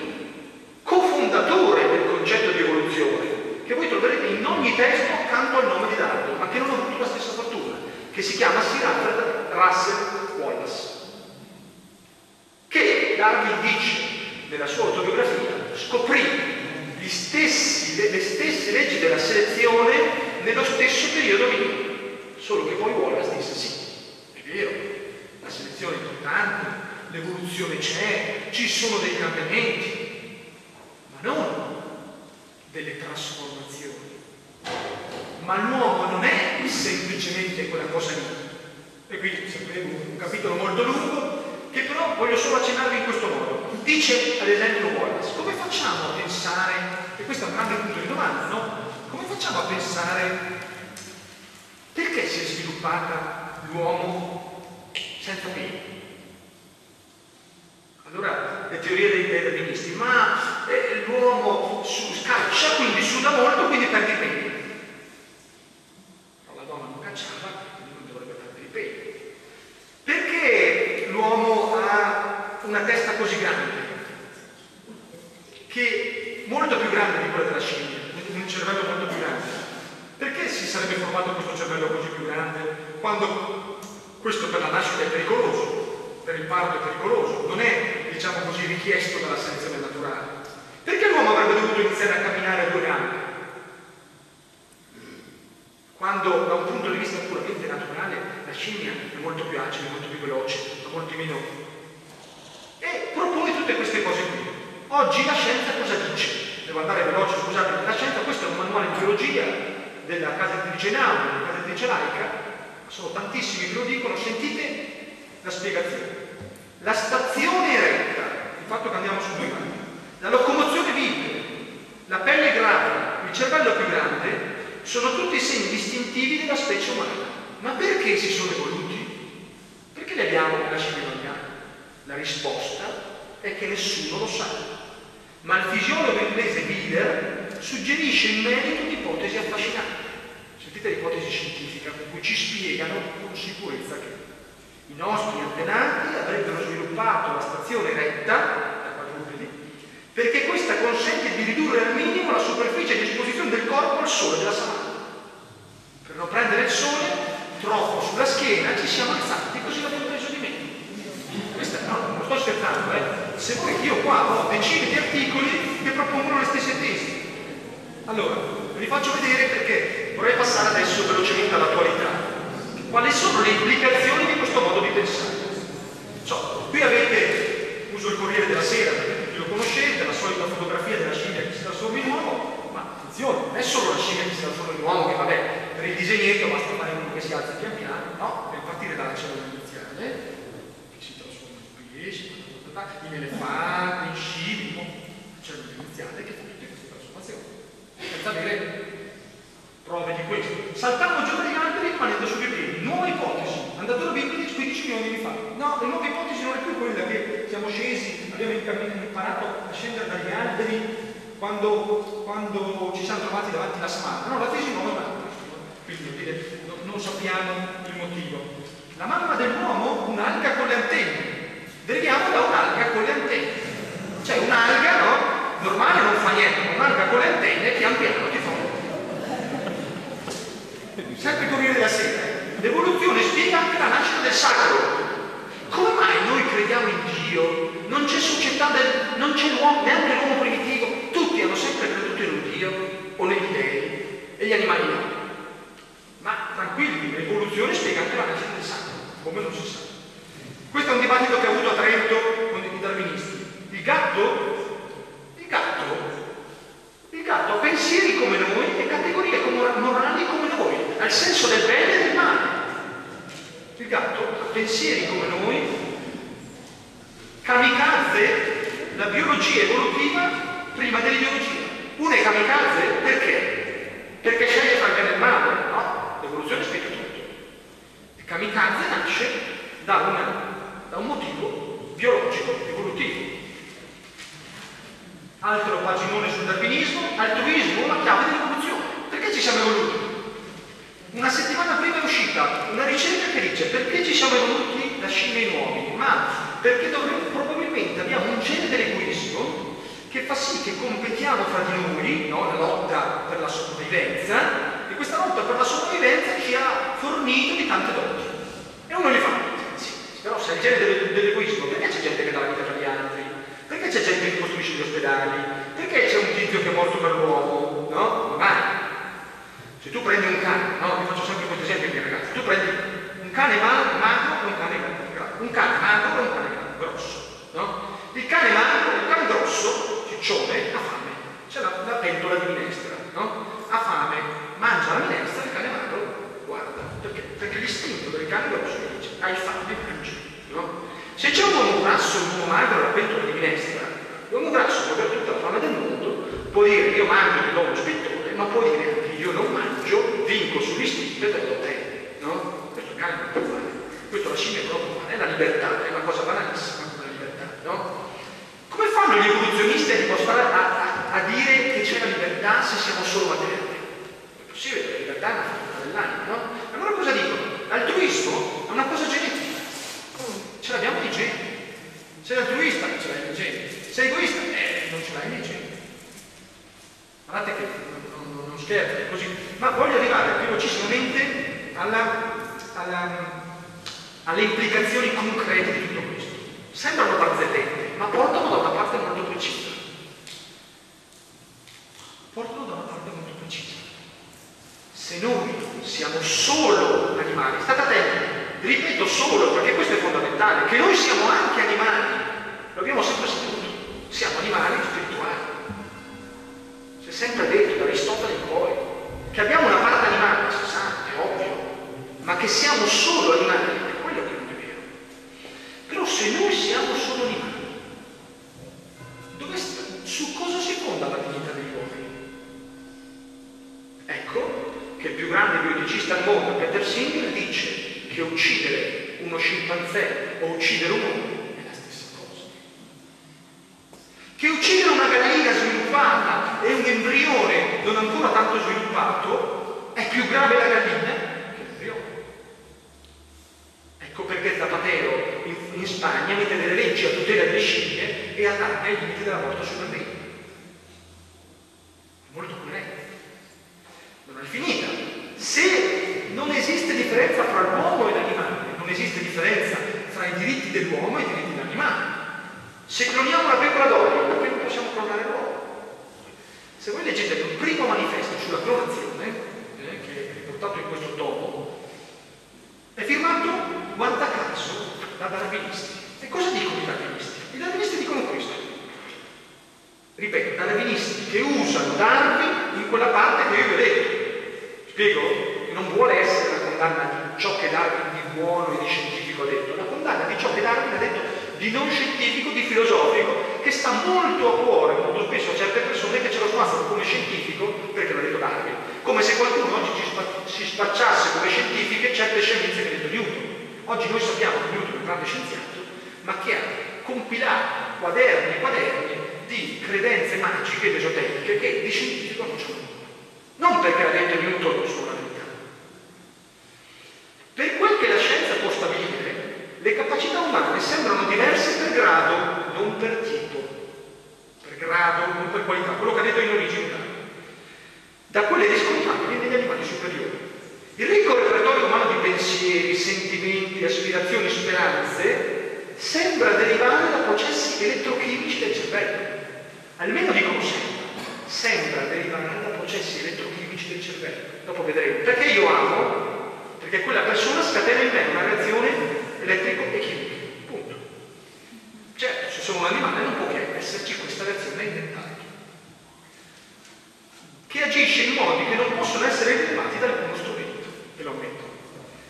cofondatore del concetto di evoluzione, che voi troverete in ogni testo accanto al nome di Darwin, ma che non ha avuto la stessa fortuna, che si chiama Sir Alfred Russell Wallace, che Darwin dice nella sua autobiografia scoprì gli stessi, le, le stesse leggi della selezione nello stesso periodo mio, solo che poi Wallace disse sì, è vero, la selezione è importante, l'evoluzione c'è, ci sono dei cambiamenti, ma non delle trasformazioni. Ma l'uomo non è semplicemente quella cosa lì. E qui sapremo un capitolo molto lungo, che però voglio solo accennarvi in questo modo. Dice ad esempio Wallace, come facciamo a pensare, e questo è un grande punto di domanda, no? Come facciamo a pensare perché si è sviluppata l'uomo senza peli? Allora, le teorie dei deterministi, ma eh, l'uomo caccia, quindi suda molto, quindi perde i peli. Però la donna non cacciava, quindi non dovrebbe perdere i peli. Perché l'uomo ha una testa così grande, che molto più grande di quella della scimmia, un cervello molto più grande? Perché si sarebbe formato questo cervello così più grande quando questo per la nascita è pericoloso? Per il parto è pericoloso, non è, diciamo così, richiesto dalla selezione naturale. Perché l'uomo avrebbe dovuto iniziare a camminare a due gambe? Quando, da un punto di vista puramente naturale, la scimmia è molto più agile, molto più veloce, molto meno. E propone tutte queste cose qui. Oggi la scienza cosa dice? Devo andare veloce, scusate, la scienza, questo è un manuale di biologia della casa editrice Naum, della casa editrice Laica, sono tantissimi che lo dicono, sentite la spiegazione. La stazione eretta, il fatto che andiamo su due mani, la locomozione vive, la pelle grave, il cervello più grande, sono tutti i segni distintivi della specie umana. Ma perché si sono evoluti? Perché li abbiamo nella scimmia umana? La risposta è che nessuno lo sa. Ma il fisiologo inglese Miller suggerisce in merito un'ipotesi affascinante. Sentite l'ipotesi scientifica per cui ci spiegano con sicurezza che i nostri antenati avrebbero sviluppato la stazione retta, da quadrupedi, perché questa consente di ridurre al minimo la superficie di esposizione del corpo al sole della savana. Per non prendere il sole troppo sulla schiena ci siamo alzati, così l'abbiamo preso di meno. Questa no, non sto scherzando, eh. Se voi, io qua ho decine di articoli che propongono le stesse tesi. Allora, Ve li faccio vedere perché vorrei passare adesso velocemente all'attualità. Quali sono le implicazioni di questo modo di pensare? Cioè, qui avete, uso il Corriere della Sera perché tutti lo conoscete, la solita fotografia della scimmia che si trasforma in uomo, ma attenzione, non è solo la scimmia che si trasforma in uomo, che vabbè, per il disegnetto basta fare uno che si alza pian piano, no? Per partire dalla cellula iniziale, che si trasforma in pesce, in elefante, in scimmia, cellula iniziale che fa tutte queste trasformazioni. Senza avere prove di questo. Saltando giù dagli alberi rimanendo sui piedi. Nuova ipotesi, andatura biblica quindici milioni di fa. No, le nuove ipotesi non è più quella che siamo scesi, abbiamo imparato a scendere dagli alberi quando, quando ci siamo trovati davanti alla spada. No, la tesi nuova è un'altra. Quindi non sappiamo il motivo. La mamma dell'uomo, un'alga con le antenne. Deriviamo da un'alga con le antenne. Cioè un'alga, no? Normale non fa niente, un'alga con le antenne pian piano ti fa un sempre Corriere della Sera. L'evoluzione spiega anche la nascita del sacro. Come mai noi crediamo in Dio? Non c'è società del, non c'è l'uomo, neanche l'uomo primitivo, tutti hanno sempre creduto in un Dio o negli dei e gli animali no. Ma tranquilli, l'evoluzione spiega anche la nascita del sacro, come non si sa. Questo è un dibattito che ho avuto a Trento con i darwinisti. Il gatto Il gatto, il gatto ha pensieri come noi e categorie morali come noi, al senso del bene e del male. Il gatto ha pensieri come noi, kamikaze, la biologia evolutiva prima dell'ideologia. Una è kamikaze perché? Perché sceglie tra il bene e il male, no? L'evoluzione spiega tutto. Il kamikaze nasce da, una, da un motivo biologico, evolutivo. Altro paginone sul darwinismo, altruismo, la chiave dell'evoluzione. Perché ci siamo evoluti? Una settimana prima è uscita una ricerca che dice perché ci siamo evoluti da scimmie in uomini, ma perché dovremmo, probabilmente abbiamo un gene dell'egoismo che fa sì che competiamo fra di noi, no? La lotta per la sopravvivenza, e questa lotta per la sopravvivenza ci ha fornito di tante doti. E uno gli fa, sì, però se è il gene dell'egoismo, perché c'è gente che dà la vita per gli altri? Perché c'è gente che costruisce gli ospedali? Perché c'è un tizio che è morto per l'uomo? No? Ma se tu prendi un cane, no, vi faccio sempre questo esempio miei ragazzi, tu prendi un cane magro e un cane grande, un cane magro e un cane grande, grosso, no? Il cane magro, il cane grosso, ciccione, ha fame, c'è la, la pentola di minestra, no? Ha fame, mangia la minestra, il cane magro guarda, perché? Perché l'istinto del cane grosso dice, hai fame, mangi, no? Se c'è un uomo grasso, un uomo magro alla pentola di minestra, l'uomo grasso che ha tutta la fame del mondo può dire io mangio di nuovo spettone, ma può dire anche io non mangio, vinco sull'istinto e vado a te, no? Questo cane non può fare, questo la scimmia non può fare, è la libertà, è una cosa banalissima, la libertà, no? Come fanno gli evoluzionisti a, a, a dire che c'è la libertà se siamo solo materiali? È possibile, la libertà è una facoltà dell'anima, no? Allora cosa dicono? L'altruismo è una cosa genetica. Ce l'abbiamo nei geni. Sei altruista, non ce l'hai nei geni. Sei egoista, eh, non ce l'hai nei geni. Guardate che non, non, non scherzo, è così. Ma voglio arrivare velocissimamente alla, alla, alle implicazioni concrete di tutto questo. Sembrano barzellette, ma portano da una parte molto precisa. Portano da una parte molto precisa. Se noi siamo solo animali, state attenti. Ripeto solo, perché questo è fondamentale, che noi siamo anche animali, lo abbiamo sempre saputo, siamo animali spirituali. Si è sempre detto da Aristotele in poi, che abbiamo una parte animale, si sa, è ovvio, ma che siamo solo animali, è quello che non è vero. Però se noi siamo solo animali, dove, su cosa si fonda la dignità degli uomini? Ecco che il più grande biologista al mondo, Peter Singer, dice che uccidere uno scimpanzé o uccidere un uomo è la stessa cosa. Che uccidere una gallina sviluppata e un embrione non ancora tanto sviluppato è più grave la gallina che l'embrione. Ecco perché Zapatero in, in Spagna mette delle leggi a tutela delle scimmie e attacca i limiti della morte superbina. È molto corretto. Non è finita. Se non esiste differenza fra l'uomo e l'animale, non esiste differenza fra i diritti dell'uomo e i diritti dell'animale. Se cloniamo una pecora d'olio, perché possiamo clonare l'uomo? Se voi leggete il primo manifesto sulla clonazione, eh, che è riportato in questo tomo, è firmato, guarda caso, da darwinisti. E cosa dicono i darwinisti? I darwinisti dicono questo. Ripeto, darwinisti che usano Darwin in quella parte che io vi ho detto. Spiego, che non vuole essere la condanna di ciò che Darwin di buono e di scientifico ha detto, la condanna di ciò che Darwin ha detto di non scientifico, di filosofico, che sta molto a cuore, molto spesso a certe persone che ce lo smazzano come scientifico, perché l'ha detto Darwin, come se qualcuno oggi si spacciasse come scientifiche certe scienze che ha detto Newton. Oggi noi sappiamo che Newton è un grande scienziato, ma che ha compilato quaderni e quaderni di credenze magiche ed esoteriche che di scientifico non c'è nulla. Non perché l'ha detto Newton solamente. Per quel che la scienza può stabilire, le capacità umane sembrano diverse per grado, non per tipo, per grado, non per qualità, quello che ha detto in origine, da quelle riscontrabili negli animali superiori. Il ricco repertorio umano di pensieri, sentimenti, aspirazioni, speranze sembra derivare da processi elettrochimici del cervello, almeno dicono sempre, sembra derivare da processi elettrochimici del cervello. Dopo vedremo, perché io amo, perché quella persona scatena in me una reazione elettrico e chimico, punto. Certo, se sono un animale non può che esserci questa reazione intentata, che agisce in modi che non possono essere rilevati da alcuno strumento, ve lo ammetto.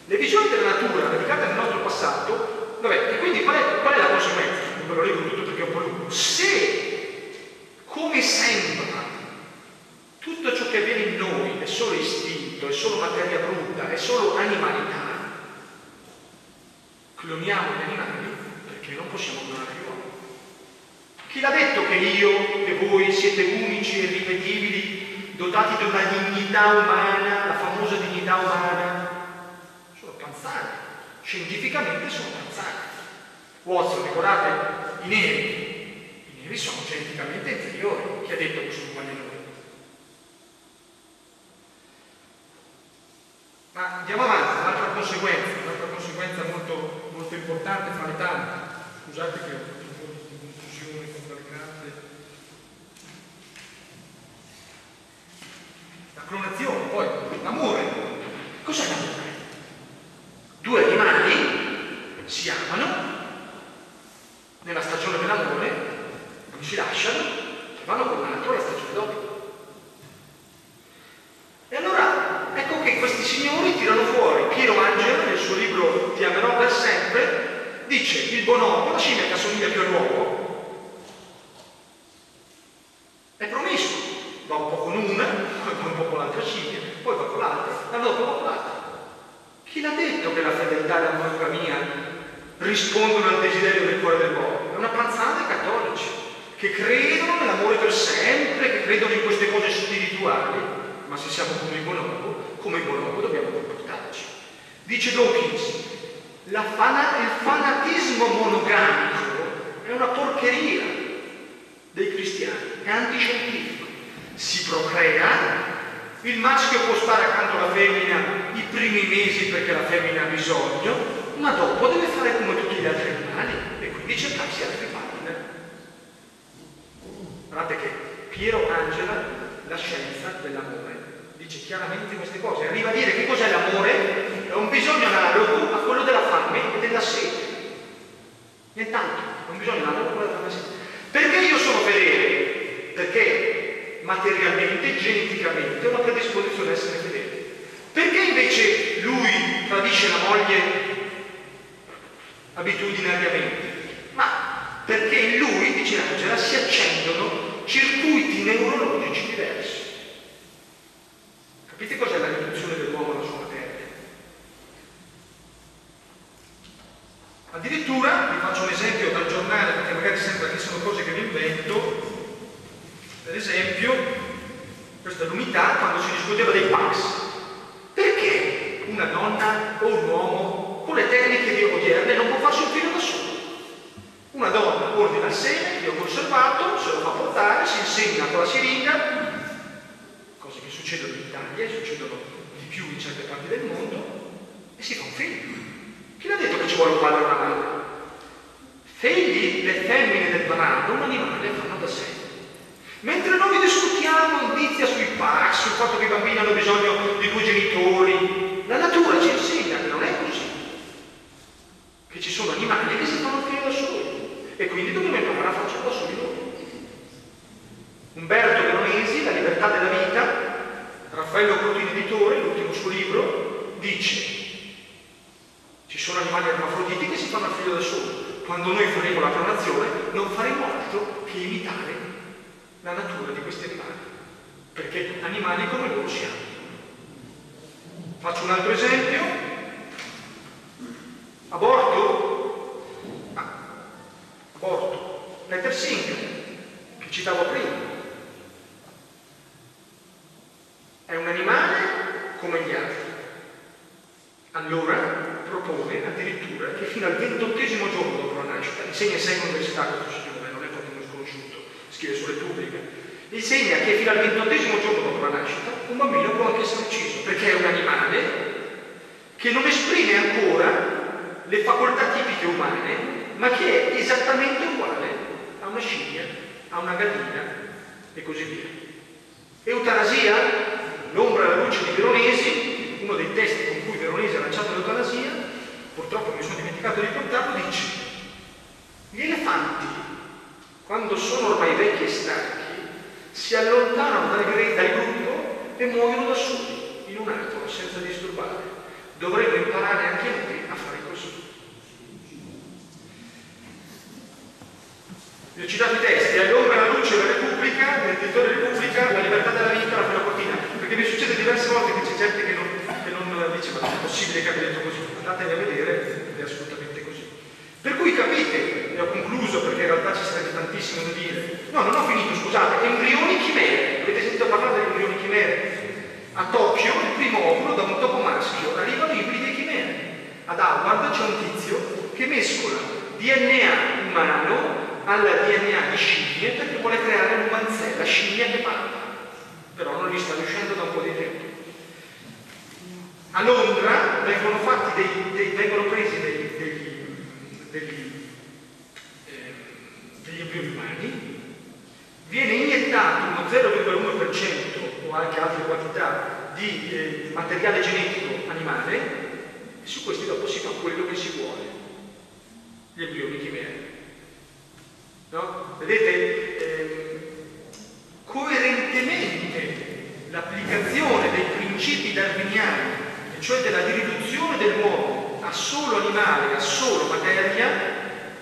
Le visioni della natura radicate nel nostro passato, vabbè, e quindi qual è, qual è la conseguenza? Non ve lo leggo tutto perché è un po' lungo. Se, come sembra, tutto ciò che avviene in noi è solo istinto, è solo materia brutta, è solo animalità, cloniamo gli animali perché non possiamo clonare gli uomini. Chi l'ha detto che io e voi siete unici e irripetibili, dotati di una dignità umana, la famosa dignità umana? Sono panzani, scientificamente sono panzani. Watson, ricordate? I neri, i neri sono geneticamente inferiori. Chi ha detto che sono uguali a noi? Ma andiamo avanti, un'altra conseguenza, un'altra conseguenza molto importante fra le tante, scusate che ho fatto un po' di confusione con quelle grande. La clonazione, poi l'amore. Cos'è l'amore? Due animali si amano nella stagione dell'amore, non si lasciano, si vanno con l'altro la stagione dopo. E allora ecco che questi signori tirano fuori Piero Angelo nel suo libro Ti amerò per sempre. Dice il bonobo, la scimmia che assomiglia più all'uomo, è promiscuo, va un po' con una, poi va un po' con l'altra scimmia, poi va con l'altra, allora va con l'altra. Chi l'ha detto che la fedeltà e la monogamia rispondono al desiderio del cuore dell'uomo? È una panzana dei cattolici che credono nell'amore per sempre, che credono in queste cose spirituali, ma se siamo come il bonobo, come il bonobo dobbiamo comportarci. Dice Dawkins, La fana, il fanatismo monogamico è una porcheria dei cristiani, è antiscientifico. Si procrea, il maschio può stare accanto alla femmina i primi mesi perché la femmina ha bisogno, ma dopo deve fare come tutti gli altri animali e quindi cercarsi altri partner. Guardate che Piero Angela, la scienza dell'amore, dice chiaramente queste cose, arriva a dire che cos'è l'amore? È un bisogno analogo a quello della fame e della sete. Nient'altro, è un bisogno analogo a quello della fame e della sete. Perché io sono fedele? Perché materialmente, geneticamente, ho una predisposizione a essere fedele. Perché invece lui tradisce la moglie abitudinariamente? Ma perché in lui, dice Angela, si accendono circuiti neurologici diversi. Capite cos'è la riduzione dell'uomo alla sua materia? Addirittura, vi faccio un esempio dal giornale, perché magari sembra che sono cose che mi invento. Per esempio, questa è l'unità, quando si discuteva dei Pax. Perché una donna o un uomo con le tecniche di odierne non può farsi un figlio da solo? Una donna ordina il seme, che ho conservato, se lo fa portare, si insegna con la siringa, cose che succedono in Italia e succedono di più in certe parti del mondo, e si fa un figlio. Chi l'ha detto che ci vuole un padre e una madre? Figli, le femmine del brano, un animale fanno da sé. Mentre noi discutiamo indizia sui parchi, sul fatto che i bambini hanno bisogno di due genitori, la natura ci insegna che non è così, che ci sono animali che si fanno finire da soli e quindi dobbiamo imparare a farcela da soli noi. Umberto Veronesi, La libertà della vita, Raffaello Cotini Editore, l'ultimo suo libro, dice: ci sono animali ermafroditi che si fanno figlio da soli. Quando noi faremo la pronazione non faremo altro che imitare la natura di questi animali, perché animali come loro siamo. Faccio un altro esempio: aborto, ah, aborto, Peter Singer, che citavo prima, è un animale come gli altri. Allora propone addirittura che fino al ventottesimo giorno dopo la nascita, insegna sempre all'università questo signore, non è proprio uno sconosciuto, scrive su Repubblica, insegna che fino al ventottesimo giorno dopo la nascita un bambino può anche essere ucciso, perché è un animale che non esprime ancora le facoltà tipiche umane, ma che è esattamente uguale a una scimmia, a una gallina e così via. Eutanasia, L'ombra alla luce di Veronesi, uno dei testi con cui Veronesi ha lanciato l'eutanasia, purtroppo mi sono dimenticato di portarlo, dice: gli elefanti, quando sono ormai vecchi e stanchi, si allontanano dal, dal gruppo e muoiono da soli, in un angolo, senza disturbare. Dovremmo imparare anche noi a fare così. Vi ho citato i testi, All'ombra alla luce della Repubblica, Benedetto Repubblica, La libertà della vita, Raffaello Cotini, perché mi succede diverse volte che c'è gente che non, che non dice: ma non è possibile che abbia detto così. Andatevi a vedere, è assolutamente così. Per cui capite, e ho concluso perché in realtà ci sarebbe tantissimo da dire. No, non ho finito, scusate, embrioni chimere. Avete sentito parlare degli embrioni chimere? A Tokyo il primo ovulo da un topo maschio, arrivano i ibridi chimere. Ad Harvard c'è un tizio che mescola D N A umano alla D N A di scimmie perché vuole creare un'umanzella scimmia che parla, però non gli sta riuscendo da un po' di tempo. A Londra vengono, fatti dei, dei, vengono presi dei, degli, degli, eh, degli embrioni umani, viene iniettato uno zero virgola uno per cento o anche altre quantità di eh, materiale genetico animale e su questi dopo si fa quello che si vuole, gli embrioni chimere. No? Vedete, eh, coerentemente l'applicazione dei principi darwiniani, cioè della riduzione dell'uomo a solo animale, a solo materia,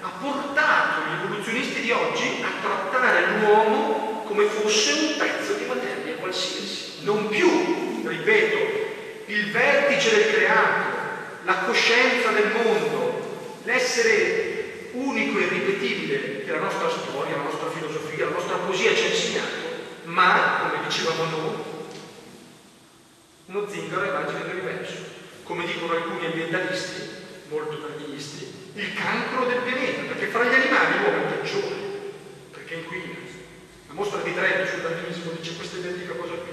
ha portato gli evoluzionisti di oggi a trattare l'uomo come fosse un pezzo di materia qualsiasi, non più, ripeto, il vertice del creato, la coscienza del mondo, l'essere unico e irripetibile che la nostra storia, la nostra filosofia, la nostra poesia ci ha insegnato, ma, come dicevamo noi, uno zingaro è margine dell'universo, come dicono alcuni ambientalisti, molto darwinisti, il cancro del pianeta, perché fra gli animali l'uomo è peggiore, perché inquina. La mostra di Trento sul darwinismo dice questa identica cosa qui.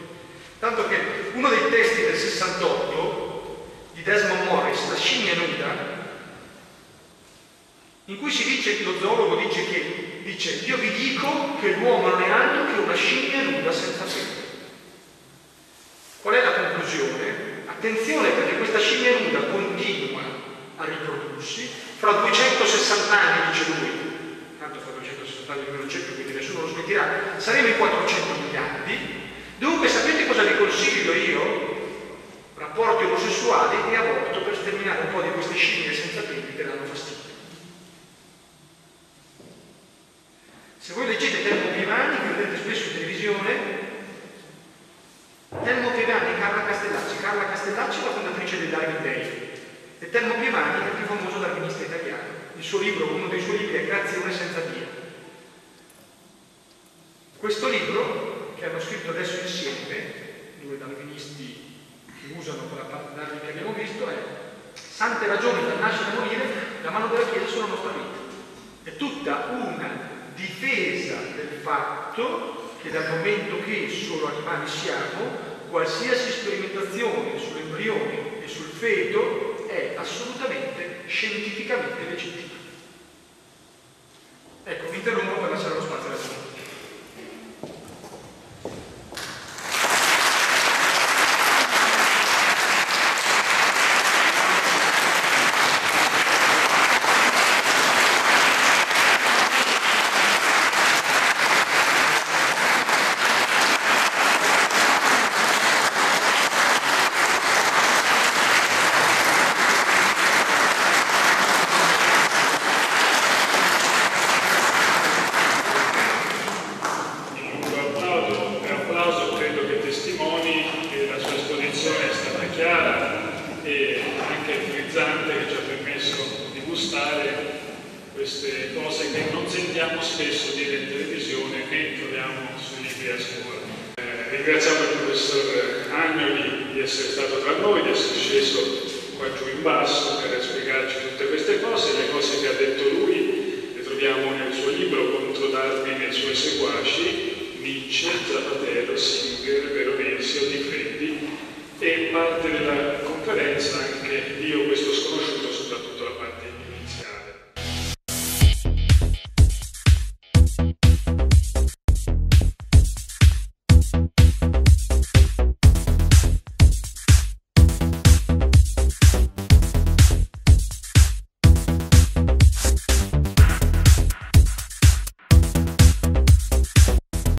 Tanto che uno dei testi del sessantotto di Desmond Morris, La scimmia nuda, in cui si dice, lo zoologo dice che, dice: io vi dico che l'uomo non è altro che una scimmia nuda senza pelo. Qual è la conclusione? Attenzione, perché questa scimmia nuda continua a riprodursi, fra duecentosessanta anni, dice lui, tanto fra duecentosessanta anni non c'è più, quindi nessuno lo smetterà, saremo i quattrocento miliardi, dunque sapete cosa vi consiglio io? Rapporti omosessuali e aborto per sterminare un po' di queste scimmie senza peli che danno fastidio. Se voi leggete Telmo Pievani, che vedete spesso in televisione, Telmo Pievani, Carla Castellacci, Carla Castellacci è la fondatrice del Darwin Day e Telmo Pievani è il più famoso darwinista italiano. Il suo libro, uno dei suoi libri, è Creazione senza Dio. Questo libro, che hanno scritto adesso insieme, due darwinisti che usano quella parte Darwin che abbiamo visto, è Sante ragioni dal nascere e morire, la mano della Chiesa sulla nostra vita. È tutta una difesa del fatto che dal momento che solo animali siamo, qualsiasi sperimentazione sull'embrione e sul feto è assolutamente scientificamente legittima. Ecco, mi interrompo per lasciare lo spazio alla domanda. acquistare queste cose che non sentiamo spesso dire in televisione, che troviamo sui libri a scuola. Eh, ringraziamo il professor Agnoli di essere stato tra noi, di essere sceso qua giù in basso per spiegarci tutte queste cose. Le cose che ha detto lui le troviamo nel suo libro Contro Darwin e i suoi seguaci, Nietzsche, Zapatero, Singer,